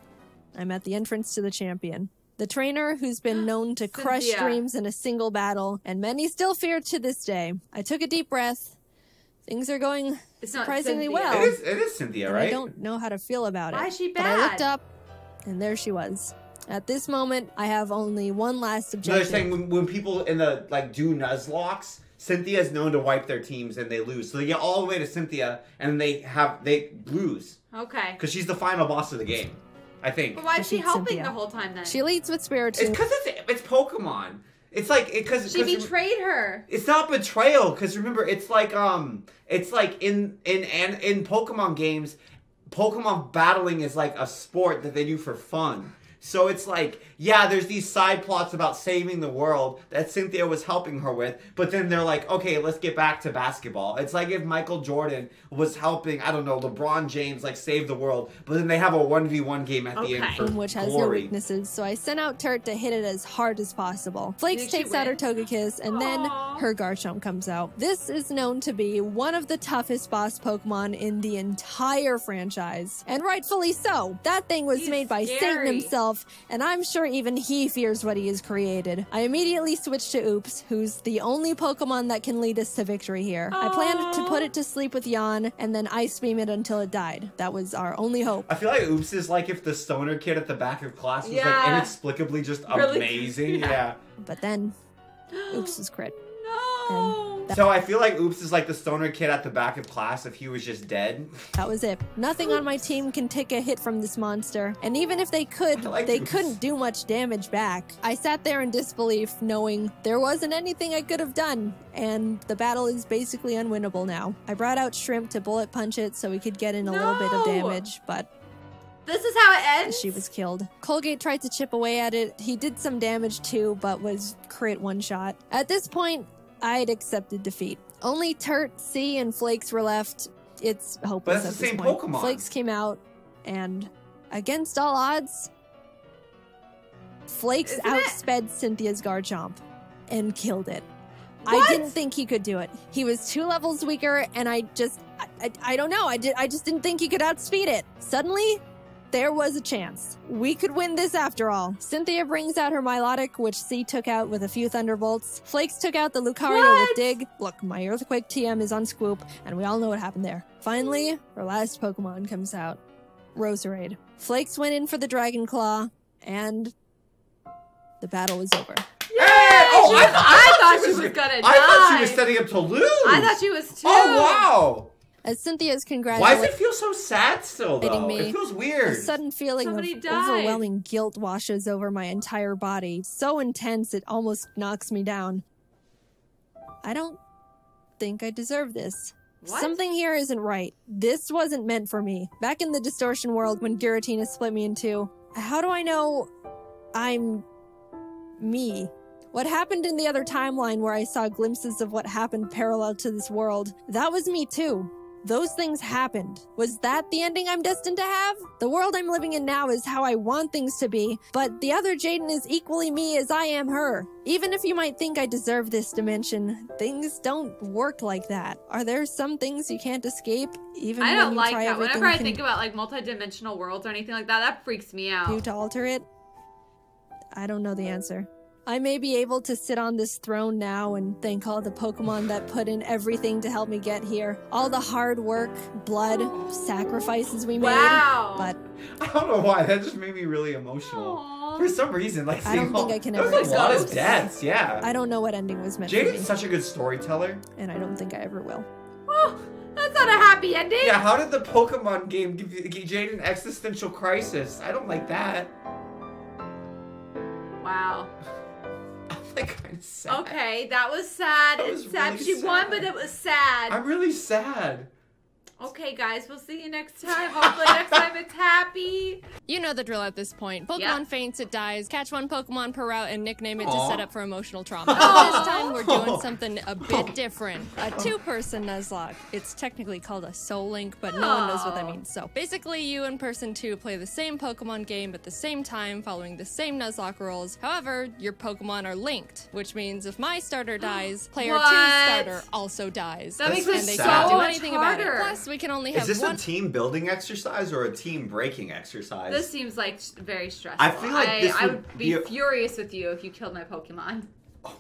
I'm at the entrance to the champion. The trainer who's been known to crush Cynthia. dreams in a single battle, and many still fear to this day. I took a deep breath. Things are going it's surprisingly well. It is, it is Cynthia, right? I don't know how to feel about Why it. Why is she bad? But I looked up, and there she was. At this moment, I have only one last objective. Another thing, when, when people in the like do Nuzlocks, Cynthia's known to wipe their teams and they lose. So they get all the way to Cynthia, and they have they lose. Okay. Because she's the final boss of the game. I think. But why is she helping Cynthia the whole time then? She leads with Spiritomb. It's because it's, it's Pokemon. It's like because it, she cause betrayed her. It's not betrayal because remember it's like um it's like in in and in Pokemon games, Pokemon battling is like a sport that they do for fun. So it's like, yeah, there's these side plots about saving the world that Cynthia was helping her with, but then they're like, okay, let's get back to basketball. It's like if Michael Jordan was helping, I don't know, LeBron James, like, save the world, but then they have a one v one game at okay. the end for Which has glory. no weaknesses, so I sent out Turt to hit it as hard as possible. Flakes Did takes out her Togekiss, and Aww. then her Garchomp comes out. This is known to be one of the toughest boss Pokemon in the entire franchise, and rightfully so. That thing was He's made by scary. Satan himself, and I'm sure even he fears what he has created. I immediately switched to Oops, who's the only Pokemon that can lead us to victory here. Aww. I planned to put it to sleep with Yawn and then Ice Beam it until it died. That was our only hope. I feel like Oops is like if the stoner kid at the back of class was yeah. like inexplicably just really? amazing. Yeah. yeah. But then, Oops is crit. No! So I feel like Oops is like the stoner kid at the back of class if he was just dead. That was it. Nothing Oops. on my team can take a hit from this monster. And even if they could, like they Oops. couldn't do much damage back. I sat there in disbelief, knowing there wasn't anything I could have done. And the battle is basically unwinnable now. I brought out Shrimp to bullet punch it so we could get in a no! little bit of damage, but... This is how it ends? She was killed. Colgate tried to chip away at it. He did some damage too, but was crit one shot. At this point, I'd accepted defeat. Only Turt, C, and Flakes were left. It's hopeless. But that's the same Pokemon. Flakes came out, and against all odds, Flakes outsped Cynthia's Garchomp and killed it. What? I didn't think he could do it. He was two levels weaker, and I just, I, I, I don't know. I did, I just didn't think he could outspeed it. Suddenly, there was a chance. We could win this after all. Cynthia brings out her Milotic, which C took out with a few Thunderbolts. Flakes took out the Lucario what? with Dig. Look, my Earthquake T M is on Swoop, and we all know what happened there. Finally, her last Pokemon comes out, Roserade. Flakes went in for the Dragon Claw, and the battle was over. Yay! Hey! Oh, I, th I thought she was, was gonna I die. I thought she was setting up to lose. I thought she was too. Oh, wow. As Cynthia's congratulations. Why does it feel so sad still, though? Me, it feels weird. A sudden feeling Somebody of died. overwhelming guilt washes over my entire body. So intense, it almost knocks me down. I don't think I deserve this. What? Something here isn't right. This wasn't meant for me. Back in the distortion world when Giratina split me in two, how do I know I'm me? What happened in the other timeline where I saw glimpses of what happened parallel to this world? That was me too. Those things happened. Was that the ending I'm destined to have? The world I'm living in now is how I want things to be, but the other Jaiden is equally me as I am her. Even if you might think I deserve this dimension, things don't work like that. Are there some things you can't escape? Even I don't when you like try that. Whenever I think about like multi-dimensional worlds or anything like that, that freaks me out. You to alter it? I don't know the answer. I may be able to sit on this throne now and thank all the Pokemon that put in everything to help me get here. All the hard work, blood, sacrifices we made. Wow. But I don't know why, that just made me really emotional. Aww. For some reason, like, I don't all, think I can ever was a lot of deaths, yeah. I don't know what ending was meant Jade for me. Is such a good storyteller. And I don't think I ever will. Oh, that's not a happy ending. Yeah, how did the Pokemon game give Jade an existential crisis? I don't like that. Wow. Like, kind of sad. Okay, that was sad. That was it's sad. Really she sad. won, but it was sad. I'm really sad. Okay, guys, we'll see you next time. Hopefully next time it's happy. You know the drill at this point. Pokemon yeah. faints, it dies. Catch one Pokemon per route and nickname it Aww. to set up for emotional trauma. This time we're doing something a bit different. A two-person Nuzlocke. It's technically called a Soul Link, but no Aww. one knows what that means. So basically, you and person two play the same Pokemon game at the same time, following the same Nuzlocke rules. However, your Pokemon are linked, which means if my starter dies, player what? two's starter also dies. That makes and they so can't do anything harder. about it. Plus, we can only have Is this one... a team building exercise or a team breaking exercise? This seems like very stressful. I feel like I, this I would, would be, be a... furious with you if you killed my Pokemon. Oh.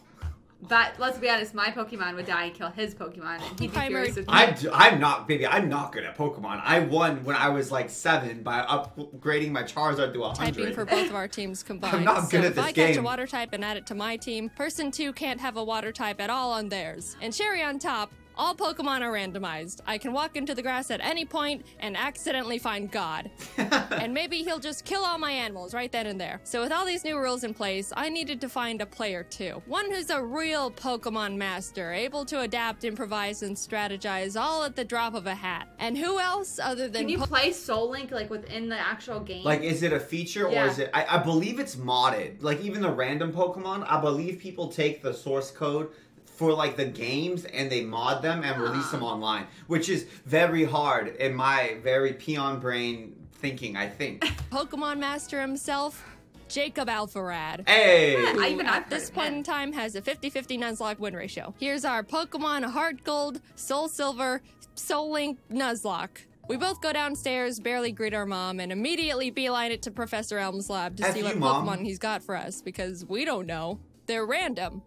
But let's be honest, my Pokemon would die and kill his Pokemon. And he'd be Primary. furious with me. I do, I'm not, baby, I'm not good at Pokemon. I won when I was like seven by upgrading my Charizard to one hundred. Typing for both of our teams combined. I'm not good so at this if game. If I catch a water type and add it to my team, person two can't have a water type at all on theirs. And cherry on top, all Pokemon are randomized. I can walk into the grass at any point and accidentally find God. And maybe he'll just kill all my animals right then and there. So with all these new rules in place, I needed to find a player too. One who's a real Pokemon master, able to adapt, improvise, and strategize all at the drop of a hat. And who else other than- Can you po play Soul Link like within the actual game? Like, is it a feature yeah. or is it- I, I believe it's modded. Like, even the random Pokemon, I believe people take the source code for like the games and they mod them and release them online, which is very hard in my very peon brain thinking, I think. Pokemon master himself, Jacob Alpharad. Hey! Who, I even at this point in time, has a fifty fifty Nuzlocke win ratio. Here's our Pokemon Heart Gold, Soul Silver, Soul Link Nuzlocke. We both go downstairs, barely greet our mom, and immediately beeline it to Professor Elm's lab to F see what Mom. Pokemon he's got for us, because we don't know. They're random.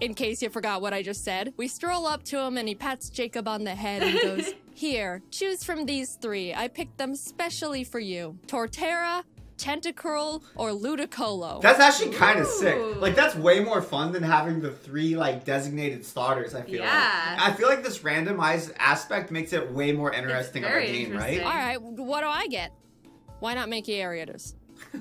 In case you forgot what I just said, we stroll up to him and he pats Jacob on the head and goes, "Here, choose from these three. I picked them specially for you. Torterra, Tentacruel, or Ludicolo." That's actually kind of sick. Like, that's way more fun than having the three, like, designated starters, I feel yeah. like. I feel like this randomized aspect makes it way more interesting of a game, right? All right, what do I get? Why not Mankey Ariatus?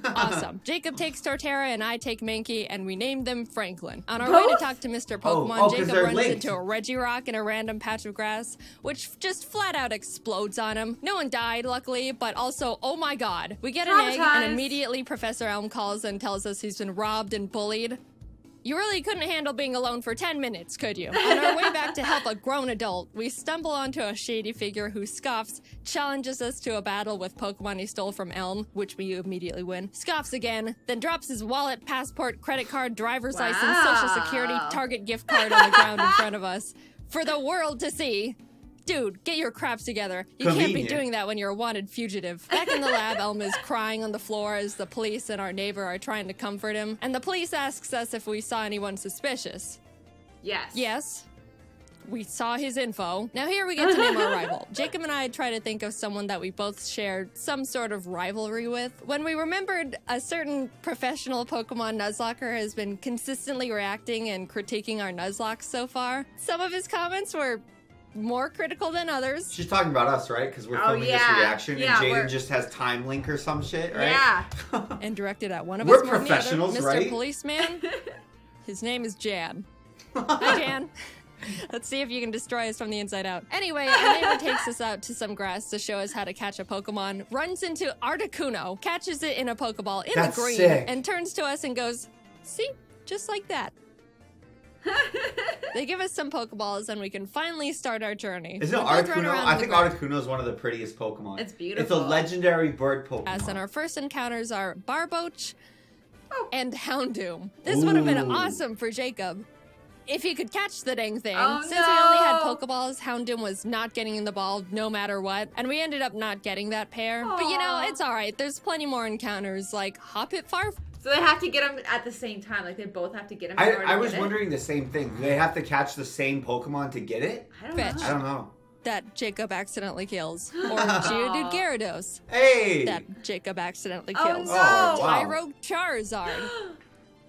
Awesome. Jacob takes Torterra and I take Mankey, and we named them Franklin. On our Both? way to talk to Mister Pokemon, oh, oh, Jacob runs linked. into a Regirock in a random patch of grass, which just flat out explodes on him. No one died, luckily, but also, oh my god. We get an egg, and immediately Professor Elm calls and tells us he's been robbed and bullied. You really couldn't handle being alone for ten minutes, could you? On our way back to help a grown adult, we stumble onto a shady figure who scoffs, challenges us to a battle with Pokemon he stole from Elm, which we immediately win, scoffs again, then drops his wallet, passport, credit card, driver's wow. license, social security, Target gift card on the ground in front of us for the world to see. Dude, get your crap together. You Convenient. can't be doing that when you're a wanted fugitive. Back in the lab, Elma is crying on the floor as the police and our neighbor are trying to comfort him. And the police asks us if we saw anyone suspicious. Yes. Yes. We saw his info. Now here we get to name our rival. Jacob and I try to think of someone that we both shared some sort of rivalry with. When we remembered a certain professional Pokemon Nuzlocker has been consistently reacting and critiquing our Nuzlocke so far, some of his comments were more critical than others. She's talking about us, right? Because we're oh, filming yeah. this reaction, yeah, and Jaiden just has Time Link or some shit, right? Yeah. And directed at one of we're us. We're professionals, the other, Mister right? Mister Policeman. His name is Jan. Hi, Jan. Let's see if you can destroy us from the inside out. Anyway, Aneva takes us out to some grass to show us how to catch a Pokemon, runs into Articuno, catches it in a Pokeball in That's the green, sick. and turns to us and goes, see, just like that. They give us some Pokeballs and we can finally start our journey. Isn't it Articuno? I think Articuno is one of the prettiest Pokemon. It's beautiful. It's a legendary bird Pokemon. Yes, and our first encounters are Barboach oh. and Houndoom. This Ooh. would have been awesome for Jacob. If he could catch the dang thing. Oh, Since no. we only had Pokeballs, Houndoom was not getting the ball no matter what. And we ended up not getting that pair. Aww. But you know, it's all right. There's plenty more encounters like Hoppip Farf. So they have to get them at the same time. Like they both have to get them. I, I was wondering it. the same thing. Do they have to catch the same Pokemon to get it? I don't Fetch. know. I don't know. That Jacob accidentally kills. Or Geodude Gyarados. Hey! That Jacob accidentally kills. Oh, no. oh wow. Tyrogue Charizard.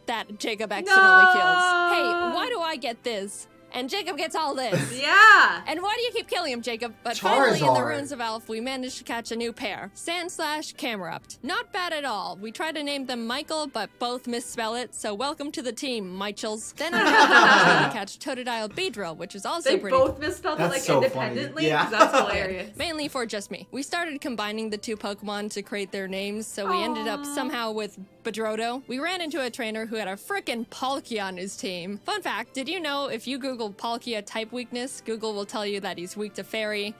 That Jacob accidentally no! kills. Hey, why do I get this? And Jacob gets all this. Yeah. And why do you keep killing him, Jacob? But Charizard. Finally, in the ruins of Alf, we managed to catch a new pair. Sandslash, Camerupt. Not bad at all. We tried to name them Michael, but both misspell it. So welcome to the team, Michels. Then I had to catch Totodile Beedrill, which is also they pretty. They both misspelled that's it like so independently. Yeah. That's hilarious. Mainly for just me. We started combining the two Pokemon to create their names, so Aww. we ended up somehow with Bedroto. We ran into a trainer who had a frickin' Palkia on his team. Fun fact, did you know if you Google Palkia type weakness, Google will tell you that he's weak to Fairy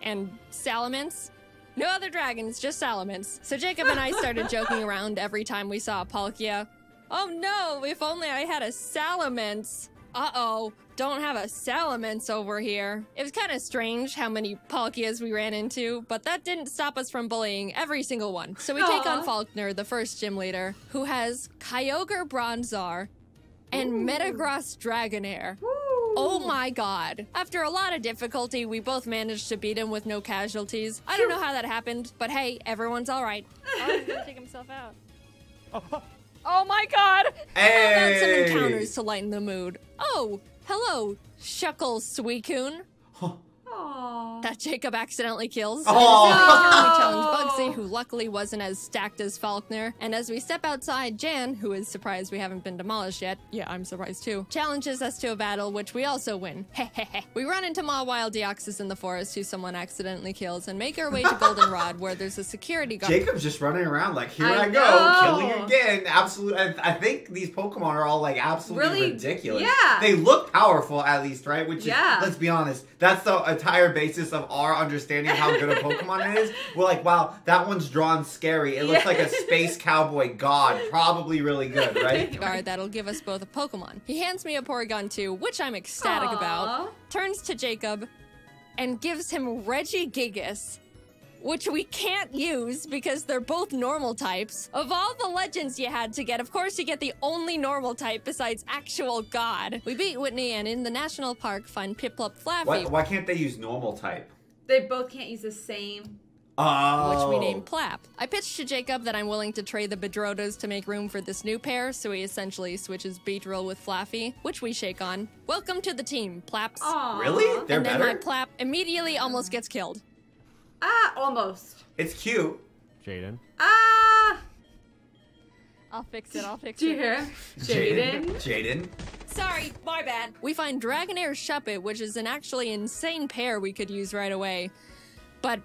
and Salamence? No other dragons, just Salamence. So Jacob and I started joking around every time we saw a Palkia. Oh no, if only I had a Salamence. Uh-oh, don't have a Salamence over here. It was kind of strange how many Palkias we ran into, but that didn't stop us from bullying every single one. So we Aww. take on Faulkner, the first gym leader, who has Kyogre Bronzor and Ooh. Metagross Dragonair. Ooh. Oh my god. After a lot of difficulty, we both managed to beat him with no casualties. I don't know how that happened, but hey, everyone's all right. Oh, he's gonna take himself out. Oh. Oh my god! Hey. I found out some encounters to lighten the mood. Oh, hello, Shuckle Suicune. Huh. Aww. That Jacob accidentally kills. Oh. No. We challenge Bugsy, who luckily wasn't as stacked as Faulkner. And as we step outside, Jan, who is surprised we haven't been demolished yet, yeah, I'm surprised too, challenges us to a battle, which we also win. We run into Mawile Deoxys in the forest, who someone accidentally kills, and make our way to Goldenrod, where there's a security guard. Jacob's just running around like, here I, I go, killing again. Absolute. I, I think these Pokemon are all like absolutely really? ridiculous. Yeah. They look powerful, at least, right? Which is, yeah. let's be honest, that's the entire basis of our understanding how good a Pokemon it is. We're like, wow, that one's drawn scary. It looks yeah. like a space cowboy god. Probably really good, right? Guard that'll give us both a Pokemon. He hands me a Porygon two, which I'm ecstatic Aww. about, turns to Jacob, and gives him Regigigas, which we can't use because they're both normal types. Of all the legends you had to get, of course you get the only normal type besides actual god. We beat Whitney and in the national park find Piplup Flappy. Why, why can't they use normal type? They both can't use the same. Oh. Which we named Plap. I pitched to Jacob that I'm willing to trade the Bedrotos to make room for this new pair, so he essentially switches Beedrill with Flaffy, which we shake on. Welcome to the team, Plaps. Aww. Really? They're and better? And then my Plap immediately almost gets killed. Ah, almost. It's cute. Jaiden. Ah! I'll fix it, I'll fix Dear. it. Jaiden. Jaiden. Sorry, my bad. We find Dragonair Shuppet, which is an actually insane pair we could use right away. But,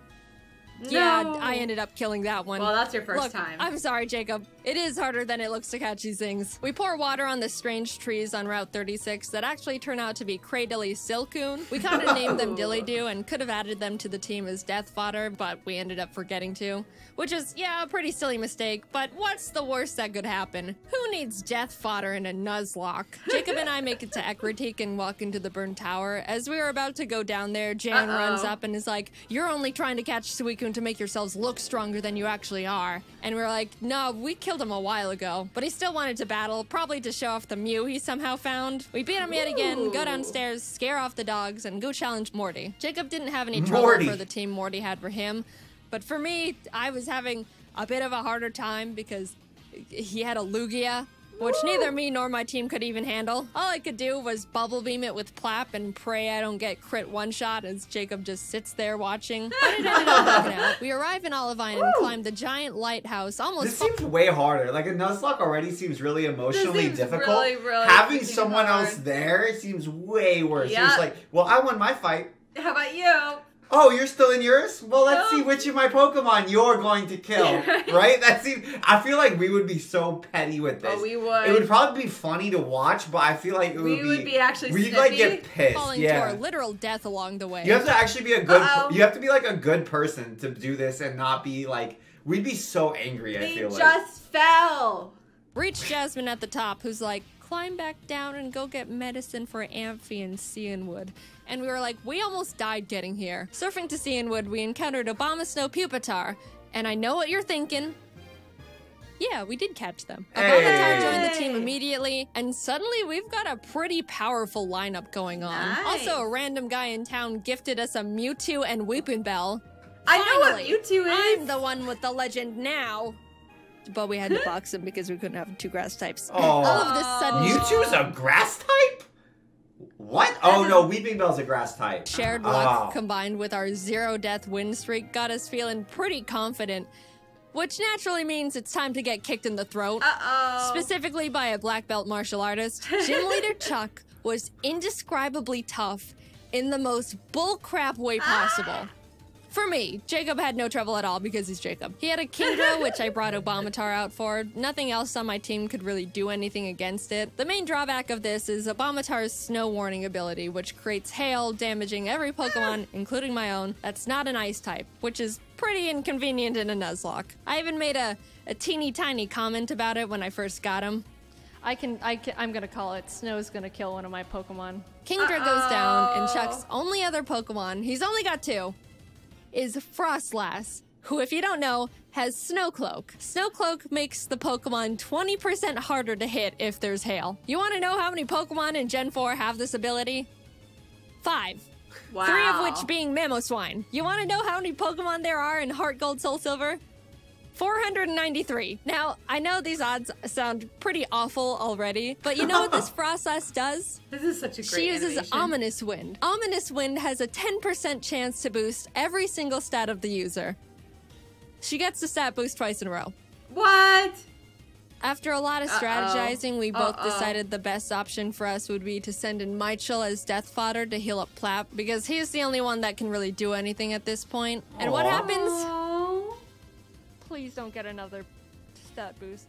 no. yeah, I ended up killing that one. Well, that's your first Look, time. I'm sorry, Jacob. It is harder than it looks to catch these things. We pour water on the strange trees on Route thirty-six that actually turn out to be Cradilly Silcoon. We kind of named them Dillidoo and could have added them to the team as death fodder, but we ended up forgetting to. Which is, yeah, a pretty silly mistake, but what's the worst that could happen? Who needs death fodder in a Nuzlocke? Jacob and I make it to Ekritik and walk into the Burn Tower. As we were about to go down there, Jan Uh-oh. runs up and is like, you're only trying to catch Suicune to make yourselves look stronger than you actually are. And we were like, no, we killed him a while ago. But he still wanted to battle, probably to show off the Mew he somehow found. We beat him Ooh. yet again, go downstairs, scare off the dogs, and go challenge Morty. Jacob didn't have any trouble Morty. for the team Morty had for him. But for me, I was having a bit of a harder time because he had a Lugia. which neither me nor my team could even handle. All I could do was bubble beam it with Plap and pray I don't get crit one shot as Jacob just sits there watching. But it ended up working out. We arrive in Olivine and climb the giant lighthouse almost- This seems way harder. Like, a Nuzlocke already seems really emotionally seems difficult. Really, really Having someone hard. else there seems way worse. Yep. You're just like, well, I won my fight. How about you? Oh, you're still in yours? Well, let's no. see which of my Pokemon you're going to kill, right? That seems, I feel like we would be so petty with this. Oh, we would. It would probably be funny to watch, but I feel like it would we be... We would be actually We'd, snippy. like, get pissed, Falling yeah. to our literal death along the way. You have to actually be a good... Uh-oh. You have to be, like, a good person to do this and not be, like... We'd be so angry, they I feel like. They just fell! Reach Jasmine at the top, who's like, climb back down and go get medicine for Amphi and Ceanwood. And we were like, we almost died getting here. Surfing to Ceanwood, we encountered Abomasnow Pupitar. And I know what you're thinking. Yeah, we did catch them. Abomasnow hey. joined the team immediately, and suddenly we've got a pretty powerful lineup going on. Nice. Also, a random guy in town gifted us a Mewtwo and Weeping Bell. I Finally, know what Mewtwo is! I'm the one with the legend now! But we had to box him because we couldn't have two grass types. Oh. All of this sudden- Mewtwo's a grass type? What? Oh no, Weeping Bell's a grass type. Shared luck oh. combined with our zero death win streak got us feeling pretty confident, which naturally means it's time to get kicked in the throat. Uh-oh. Specifically by a black belt martial artist. Gym leader Chuck was indescribably tough in the most bullcrap way possible. Ah. For me, Jacob had no trouble at all because he's Jacob. He had a Kingdra, which I brought Abomasnow out for. Nothing else on my team could really do anything against it. The main drawback of this is Abomasnow's Snow Warning ability, which creates hail, damaging every Pokemon, including my own, that's not an ice type, which is pretty inconvenient in a Nuzlocke. I even made a, a teeny tiny comment about it when I first got him. I can, I can, I'm gonna call it, Snow's gonna kill one of my Pokemon. Kingdra uh-oh. goes down, and Chuck's only other Pokemon, he's only got two, is Frostlass, who, if you don't know, has Snowcloak. Snowcloak makes the Pokemon twenty percent harder to hit if there's hail. You want to know how many Pokemon in Gen four have this ability? Five. Wow. Three of which being Mamoswine. You want to know how many Pokemon there are in Heart Gold, Soul Silver? four hundred ninety-three. Now, I know these odds sound pretty awful already, but you know what this Frostlass does? This is such a great She uses animation. Ominous Wind. Ominous Wind has a ten percent chance to boost every single stat of the user. She gets the stat boost twice in a row. What? After a lot of strategizing, Uh-oh. we both Uh-oh. decided the best option for us would be to send in Michel as death fodder to heal up Plap, because he's the only one that can really do anything at this point. And Aww. what happens? Please don't get another stat boost.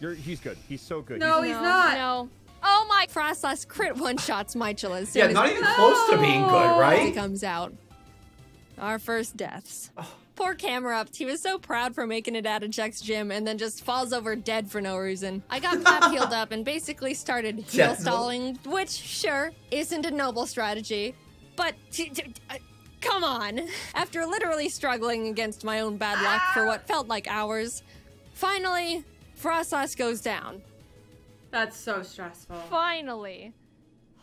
You're, he's good. He's so good. No, he's, he's not. No. Oh my! Frostlass crit one-shots Michel as soon Yeah, not as even no. close to being good, right? He comes out. Our first deaths. Oh. Poor Camerupt. He was so proud for making it out of Jack's gym and then just falls over dead for no reason. I got Plap healed up and basically started heal yeah. stalling, which, sure, isn't a noble strategy, but... T t uh, Come on! After literally struggling against my own bad luck for what felt like hours, finally, Frostlass goes down. That's so stressful. Finally.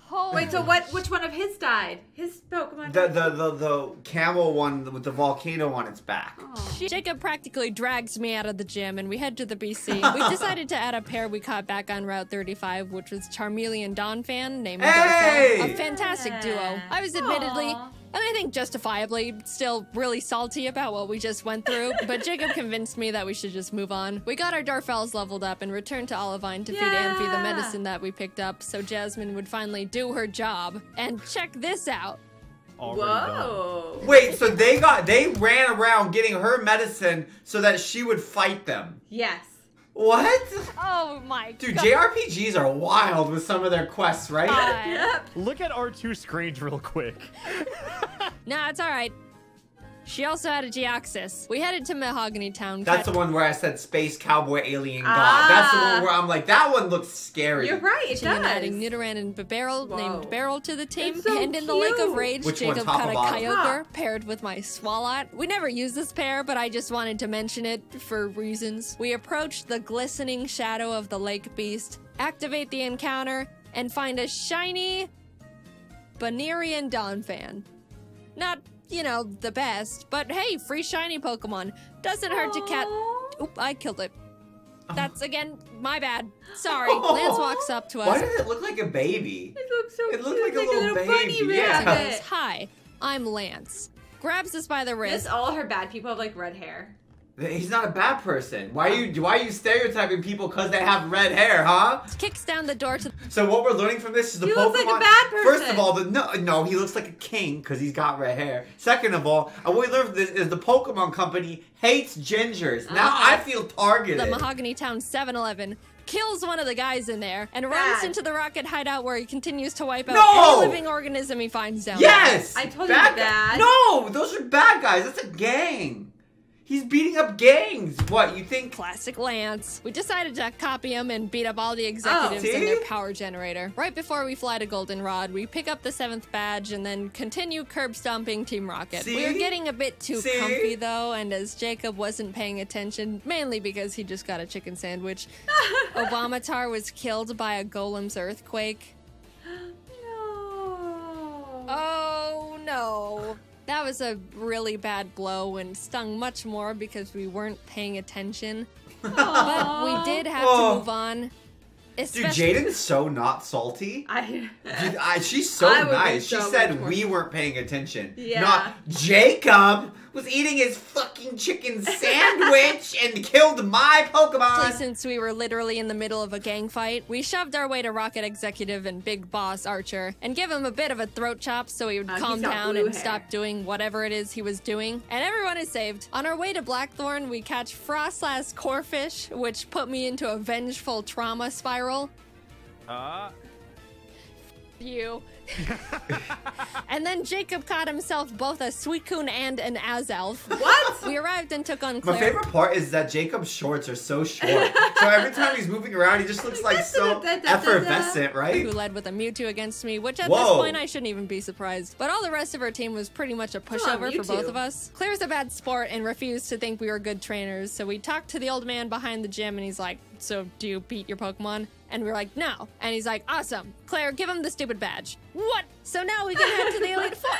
Holy Wait, so what? Which one of his died? His Pokemon? The the the, the camel one with the volcano on its back. Oh. Jacob practically drags me out of the gym, and we head to the B C. We decided to add a pair we caught back on Route thirty-five, which was Charmeleon Donphan, named hey! Donphan, a fantastic yeah. duo. I was admittedly. Aww. And I think justifiably still really salty about what we just went through, but Jacob convinced me that we should just move on. We got our Darfels leveled up and returned to Olivine to yeah! feed Amphi the medicine that we picked up so Jasmine would finally do her job. And check this out. Whoa. Done. Wait, so they got they ran around getting her medicine so that she would fight them. Yes. What? Oh my Dude, god. Dude, J R P Gs are wild with some of their quests, right? Uh, yep. Look at R two screens real quick. Nah, it's all right. She also had a Geoxys. We headed to Mahogany Town. That's the one where I said Space Cowboy Alien God. Ah. That's the one where I'm like, that one looks scary. You're right, it she does. Adding Nidoran and Beberyl, Whoa. named Beryl, to the team. So and in cute. the Lake of Rage, Which Jacob caught a Kyogre paired with my Swalot. We never used this pair, but I just wanted to mention it for reasons. We approach the glistening shadow of the Lake Beast, activate the encounter, and find a shiny Bonerian Donphan. Not... you know, the best. But hey, free shiny Pokemon. Doesn't hurt Aww. to cat- Oop, I killed it. That's, again, my bad. Sorry. Oh, Lance walks up to us. Why does it look like a baby? It looks so cute. It looks like, like a little, little baby. Bunny yeah. rabbit. Hi, I'm Lance. Grabs us by the wrist. That's all her bad people have, like, red hair. He's not a bad person. Why are you, why are you stereotyping people because they have red hair, huh? Kicks down the door to... So what we're learning from this is the he Pokemon... He looks like a bad person. First of all, the, no, no, he looks like a king because he's got red hair. Second of all, and what we learned from this is the Pokemon company hates gingers. Now uh, I feel targeted. The Mahogany Town seven eleven kills one of the guys in there and Bad. runs into the rocket hideout where he continues to wipe out no! any living organism he finds down yes! there. Yes! I told bad you bad. No! Those are bad guys. That's a gang. He's beating up gangs. What, you think? Classic Lance. We decided to copy him and beat up all the executives oh, and their power generator. Right before we fly to Goldenrod, we pick up the seventh badge and then continue curb stomping Team Rocket. See? We were getting a bit too See? comfy though, and as Jacob wasn't paying attention, mainly because he just got a chicken sandwich, Obamatar was killed by a golem's earthquake. No. Oh no. That was a really bad blow and stung much more because we weren't paying attention. But we did have oh. to move on. Especially Dude, Jaiden's so not salty. I, Dude, I she's so I nice. So she said we weren't paying attention. Yeah. Not Jacob was eating his fucking chicken sandwich and killed my Pokemon. Since we were literally in the middle of a gang fight, we shoved our way to Rocket Executive and Big Boss Archer and give him a bit of a throat chop so he would uh, calm down and hair. stop doing whatever it is he was doing. And everyone is saved. On our way to Blackthorn, we catch Frostlass Corefish, which put me into a vengeful trauma spiral. Uh. You. And then Jacob caught himself both a Suicune and an Azelf. What? We arrived and took on Claire. My favorite part is that Jacob's shorts are so short. So every time he's moving around, he just looks like so effervescent, right? Who led with a Mewtwo against me, which at Whoa. this point I shouldn't even be surprised. But all the rest of her team was pretty much a pushover for both of us. Claire's a bad sport and refused to think we were good trainers. So we talked to the old man behind the gym and he's like, so do you beat your Pokemon? And we were like, no. And he's like, awesome. Claire, give him the stupid badge. What? So now we can head to the Elite Four.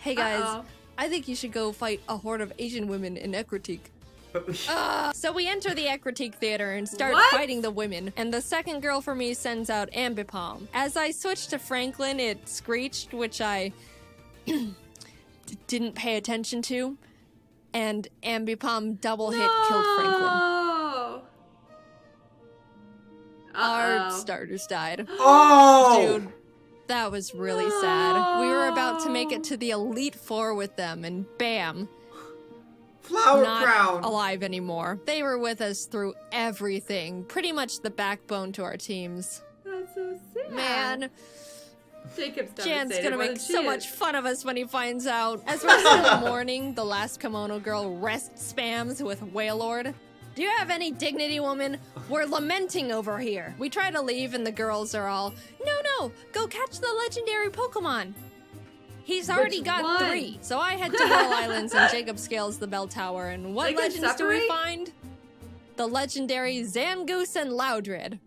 Hey guys, uh-oh. I think you should go fight a horde of Asian women in Ecruteak. uh, so we enter the Ecruteak Theater and start what? fighting the women. And the second girl for me sends out Ambipom. As I switched to Franklin, it screeched, which I didn't pay attention to. And Ambipom double hit no. killed Franklin. Uh-oh. Our starters died. Oh! Dude, that was really no. sad. We were about to make it to the Elite Four with them, and bam. Flower Not Crown. alive anymore. They were with us through everything. Pretty much the backbone to our teams. That's so sad. Man. Jacob's Jan's gonna make so is. much fun of us when he finds out. As we're still mourning, the last kimono girl rest spams with Wailord. Do you have any dignity, woman? We're lamenting over here. We try to leave and the girls are all, no, no, go catch the legendary Pokemon. He's already Which got one? three. So I head to Hell Islands and Jacob scales the bell tower. And what Jacob legends separate? do we find? The legendary Zangoose and Loudred.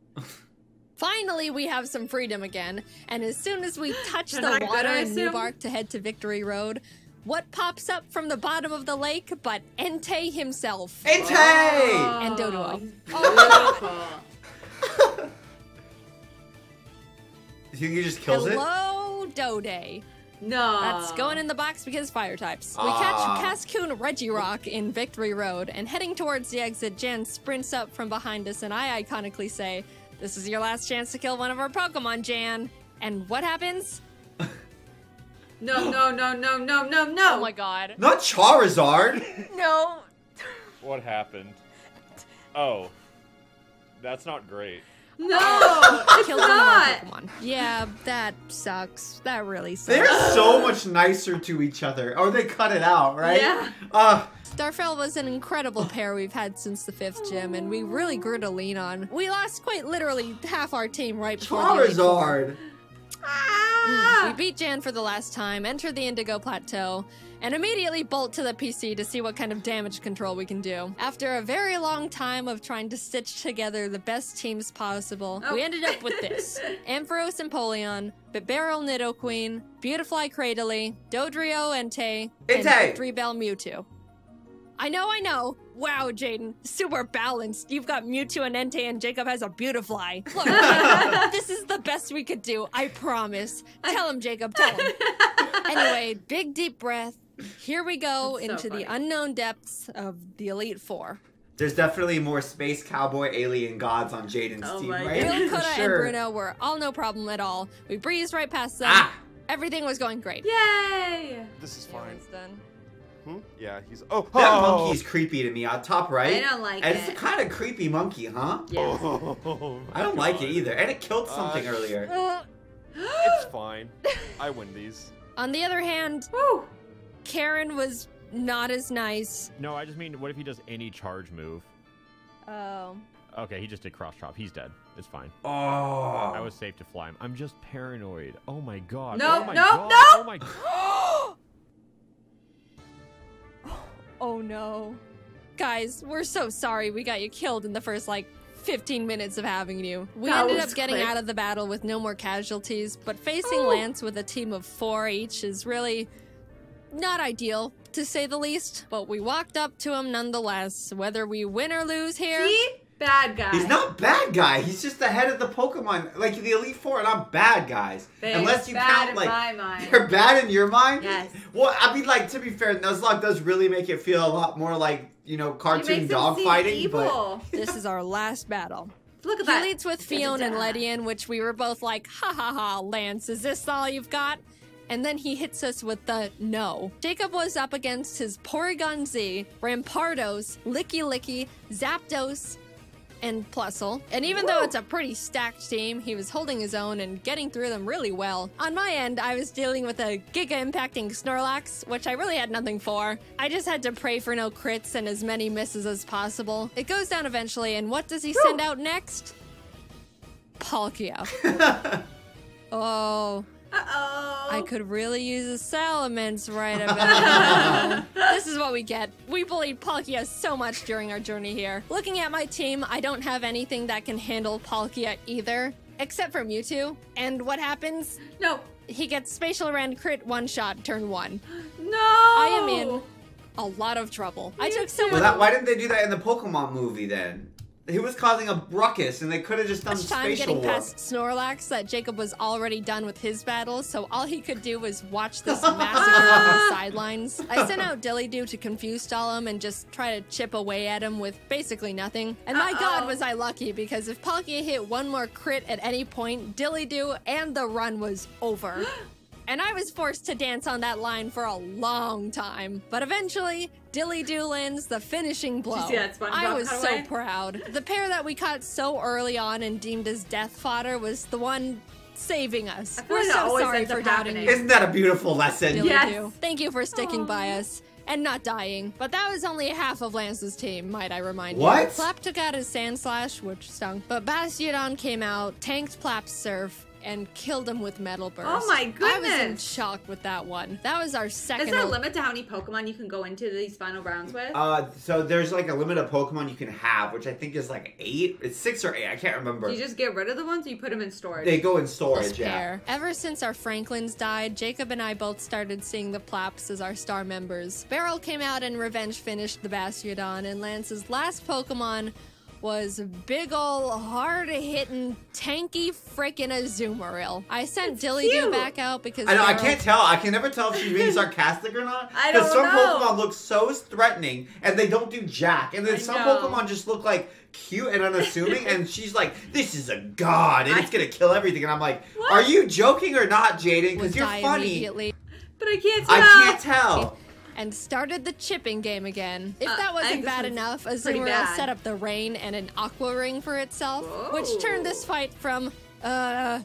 Finally, we have some freedom again. And as soon as we touch the I water in Newbark to head to Victory Road, what pops up from the bottom of the lake but Entei himself? Entei! Oh. And Doduo. Oh. You think he just kills Hello, it? Hello, Dode. No. That's going in the box because fire types. We ah. catch Cascoon Regirock in Victory Road, and heading towards the exit, Jan sprints up from behind us, and I iconically say, this is your last chance to kill one of our Pokemon, Jan. And what happens? No, no, no, no, no, no, no! Oh my god. Not Charizard! No. What happened? Oh. That's not great. No! It's Killed not! Pokemon. Yeah, that sucks. That really sucks. They're so much nicer to each other. Or they cut it out, right? Yeah. Uh, Starfell was an incredible pair we've had since the fifth gym, and we really grew to lean on. We lost quite literally half our team right before Charizard! Ah! We beat Jan for the last time, enter the Indigo Plateau, and immediately bolt to the P C to see what kind of damage control we can do. After a very long time of trying to stitch together the best teams possible, oh. we ended up with this. Ampharos Empoleon, Bibarel Nidoqueen, Beautifly Cradily, Dodrio Entei, Entei, and Victory Bell Mewtwo. I know, I know. Wow, Jaiden, super balanced. You've got Mewtwo and Entei, and Jacob has a Beautifly. Look, this is the best we could do, I promise. Tell him, Jacob, tell him. Anyway, big deep breath. Here we go That's into so the unknown depths of the Elite Four. There's definitely more space cowboy alien gods on Jaiden's oh team, right? Bill, Coda, sure. and Bruno were all no problem at all. We breezed right past them. Ah. Everything was going great. Yay! This is fine. It's done. Hmm? Yeah, he's... Oh, oh. That monkey's creepy to me on top right. I don't like and it. It's a kind of creepy monkey, huh? Yeah. Oh, oh, I don't God. like it either. And it killed something uh, earlier. Uh, it's fine. I win these. On the other hand, woo, Karen was... not as nice. No, I just mean, what if he does any charge move? Oh. Okay, he just did cross chop. He's dead. It's fine. Oh. I was safe to fly him. I'm just paranoid. Oh my god. No, oh my no, god. no. Oh my god. Oh no. Guys, we're so sorry we got you killed in the first, like, fifteen minutes of having you. We that ended up getting quick. out of the battle with no more casualties, but facing oh. Lance with a team of four each is really not ideal, to say the least, but we walked up to him nonetheless, whether we win or lose here. See? Bad guy. He's not bad guy. He's just the head of the Pokemon, like the Elite Four, and I'm bad guys. They're Unless you bad count, in like, my mind. They're bad in your mind? Yes. Well, I mean, like, to be fair, Nuzlocke does really make it feel a lot more like, you know, cartoon dog fighting, but... This is our last battle. Look at he that. He leads with Fion and Ledian, which we were both like, ha ha ha, Lance, is this all you've got? And then he hits us with the no. Jacob was up against his Porygon Z, Rampardos, Licky Licky, Zapdos, and Plusle. And even Whoa. though it's a pretty stacked team, he was holding his own and getting through them really well. On my end, I was dealing with a Giga-impacting Snorlax, which I really had nothing for. I just had to pray for no crits and as many misses as possible. It goes down eventually, and what does he Whoa. send out next? Palkia. Oh... Uh-oh. I could really use a Salamence right about now. This is what we get. We bullied Palkia so much during our journey here. Looking at my team, I don't have anything that can handle Palkia either, except for Mewtwo. And what happens? No. He gets Spatial Rend crit one shot turn one. No. I am in a lot of trouble. You I took so much. Well, why didn't they do that in the Pokemon movie then? He was causing a ruckus, and they could have just done spatial warp. Much time getting past Snorlax that Jacob was already done with his battles, so all he could do was watch this massacre on the sidelines. I sent out Dilly-Doo to confuse Stalum and just try to chip away at him with basically nothing. And my uh-oh. god, was I lucky, because if Palkia hit one more crit at any point, Dilly-Doo and the run was over. And I was forced to dance on that line for a long time. But eventually, Dilly-Doo lands the finishing blow. Did you see that SpongeBob I was cutaway? so proud. The pair that we caught so early on and deemed as death fodder was the one saving us. I feel We're like so sorry for doubting you. Isn't that a beautiful lesson? Dilly-Doo, yes. Thank you for sticking Aww. by us and not dying. But that was only half of Lance's team, might I remind what? you. What? Plap took out his Sand Slash, which stung. But Bastiodon came out, tanked Plap's Surf, and killed him with Metal Burst. Oh my goodness! I was in shock with that one. That was our second. Is there a limit to how many Pokemon you can go into these final rounds with? Uh, so there's like a limit of Pokemon you can have, which I think is like eight. It's six or eight. I can't remember. Do you just get rid of the ones, or you put them in storage? They go in storage. Yeah. Ever since our Franklins died, Jacob and I both started seeing the Plaps as our star members. Beryl came out and revenge finished the Bastiodon, and Lance's last Pokemon was big ol' hard-hitting, tanky frickin' Azumarill. I sent Dilly-Doo back out because I know, I can't tell. I can never tell if she's being sarcastic or not. I don't know. Because some Pokemon look so threatening, and they don't do jack. And then I some know. Pokemon just look like cute and unassuming, and she's like, this is a god, and I... it's gonna kill everything. And I'm like, what? Are you joking or not, Jaiden? Because you're funny. But I can't tell. I can't tell. And started the chipping game again. If uh, that wasn't bad enough, Azumarill set up the rain and an aqua ring for itself, Whoa. which turned this fight from, uh,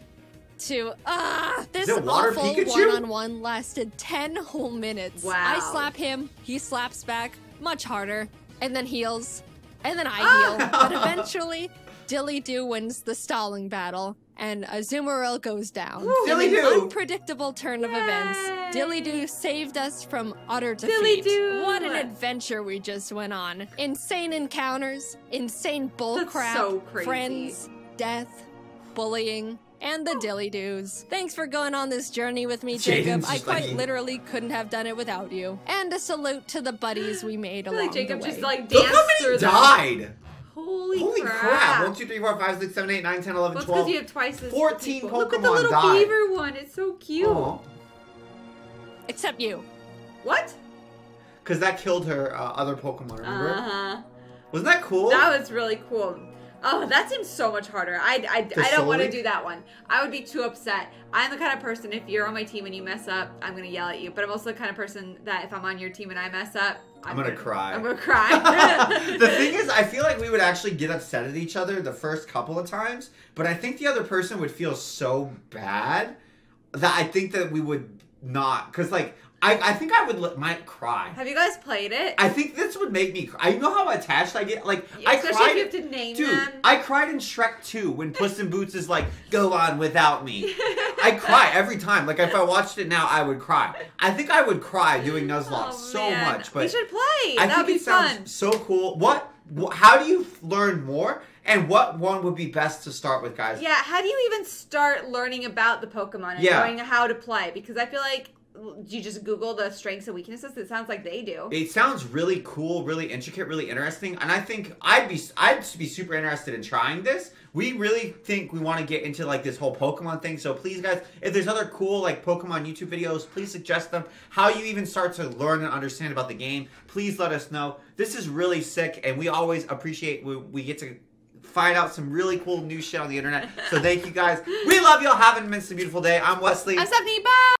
to, ah! Uh, this awful one-on-one lasted ten whole minutes. Wow. I slap him, he slaps back, much harder, and then heals, and then I ah. heal. But eventually, Dilly-Doo wins the stalling battle, and Azumarill goes down. Dilly-Doo! Unpredictable turn Yay. of events. Dilly-Doo saved us from utter defeat. Dilly-Doo! What an adventure we just went on. Insane encounters, insane bullcrap, so friends, death, bullying, and the dilly doos. Thanks for going on this journey with me, Jacob. I quite literally couldn't have done it without you. And a salute to the buddies we made along the way. Jacob just like danced through them. Look how many died! Holy, Holy crap. crap! one, two, three, four, five, six, seven, eight, nine, ten, eleven, twelve. Well, because you have twice as fourteen Pokemon. Look at the little died. beaver one. It's so cute. Aww. Except you. What? Because that killed her uh, other Pokemon, remember? Uh-huh. Wasn't that cool? That was really cool. Oh, that seems so much harder. I, I, I don't want to do that one. I would be too upset. I'm the kind of person, if you're on my team and you mess up, I'm going to yell at you. But I'm also the kind of person that if I'm on your team and I mess up, I'm, I'm going to cry. I'm going to cry. The thing is, I feel like we would actually get upset at each other the first couple of times. But I think the other person would feel so bad that I think that we would not. Because, like... I, I think I would let, might cry. Have you guys played it? I think this would make me cry. I know how attached I get. Like, yeah, I especially cried, if you have to name dude, them. I cried in Shrek two when Puss in Boots is like, go on without me. I cry every time. Like, if I watched it now, I would cry. I think I would cry doing Nuzlocke oh, so man. much. But we should play. I that would be fun. I think it sounds so cool. What? How do you learn more? And what one would be best to start with, guys? Yeah, how do you even start learning about the Pokemon and yeah. knowing how to play? Because I feel like... Do you just Google the strengths and weaknesses? It sounds like they do. It sounds really cool, really intricate, really interesting. And I think I'd be I'd be super interested in trying this. We really think we want to get into like this whole Pokemon thing. So please, guys, if there's other cool like Pokemon YouTube videos, please suggest them. How you even start to learn and understand about the game, please let us know. This is really sick, and we always appreciate we, we get to find out some really cool new shit on the internet. So thank you, guys. We love y'all. Have an immensely beautiful day. I'm Wesley. I'm Stephanie. Bye.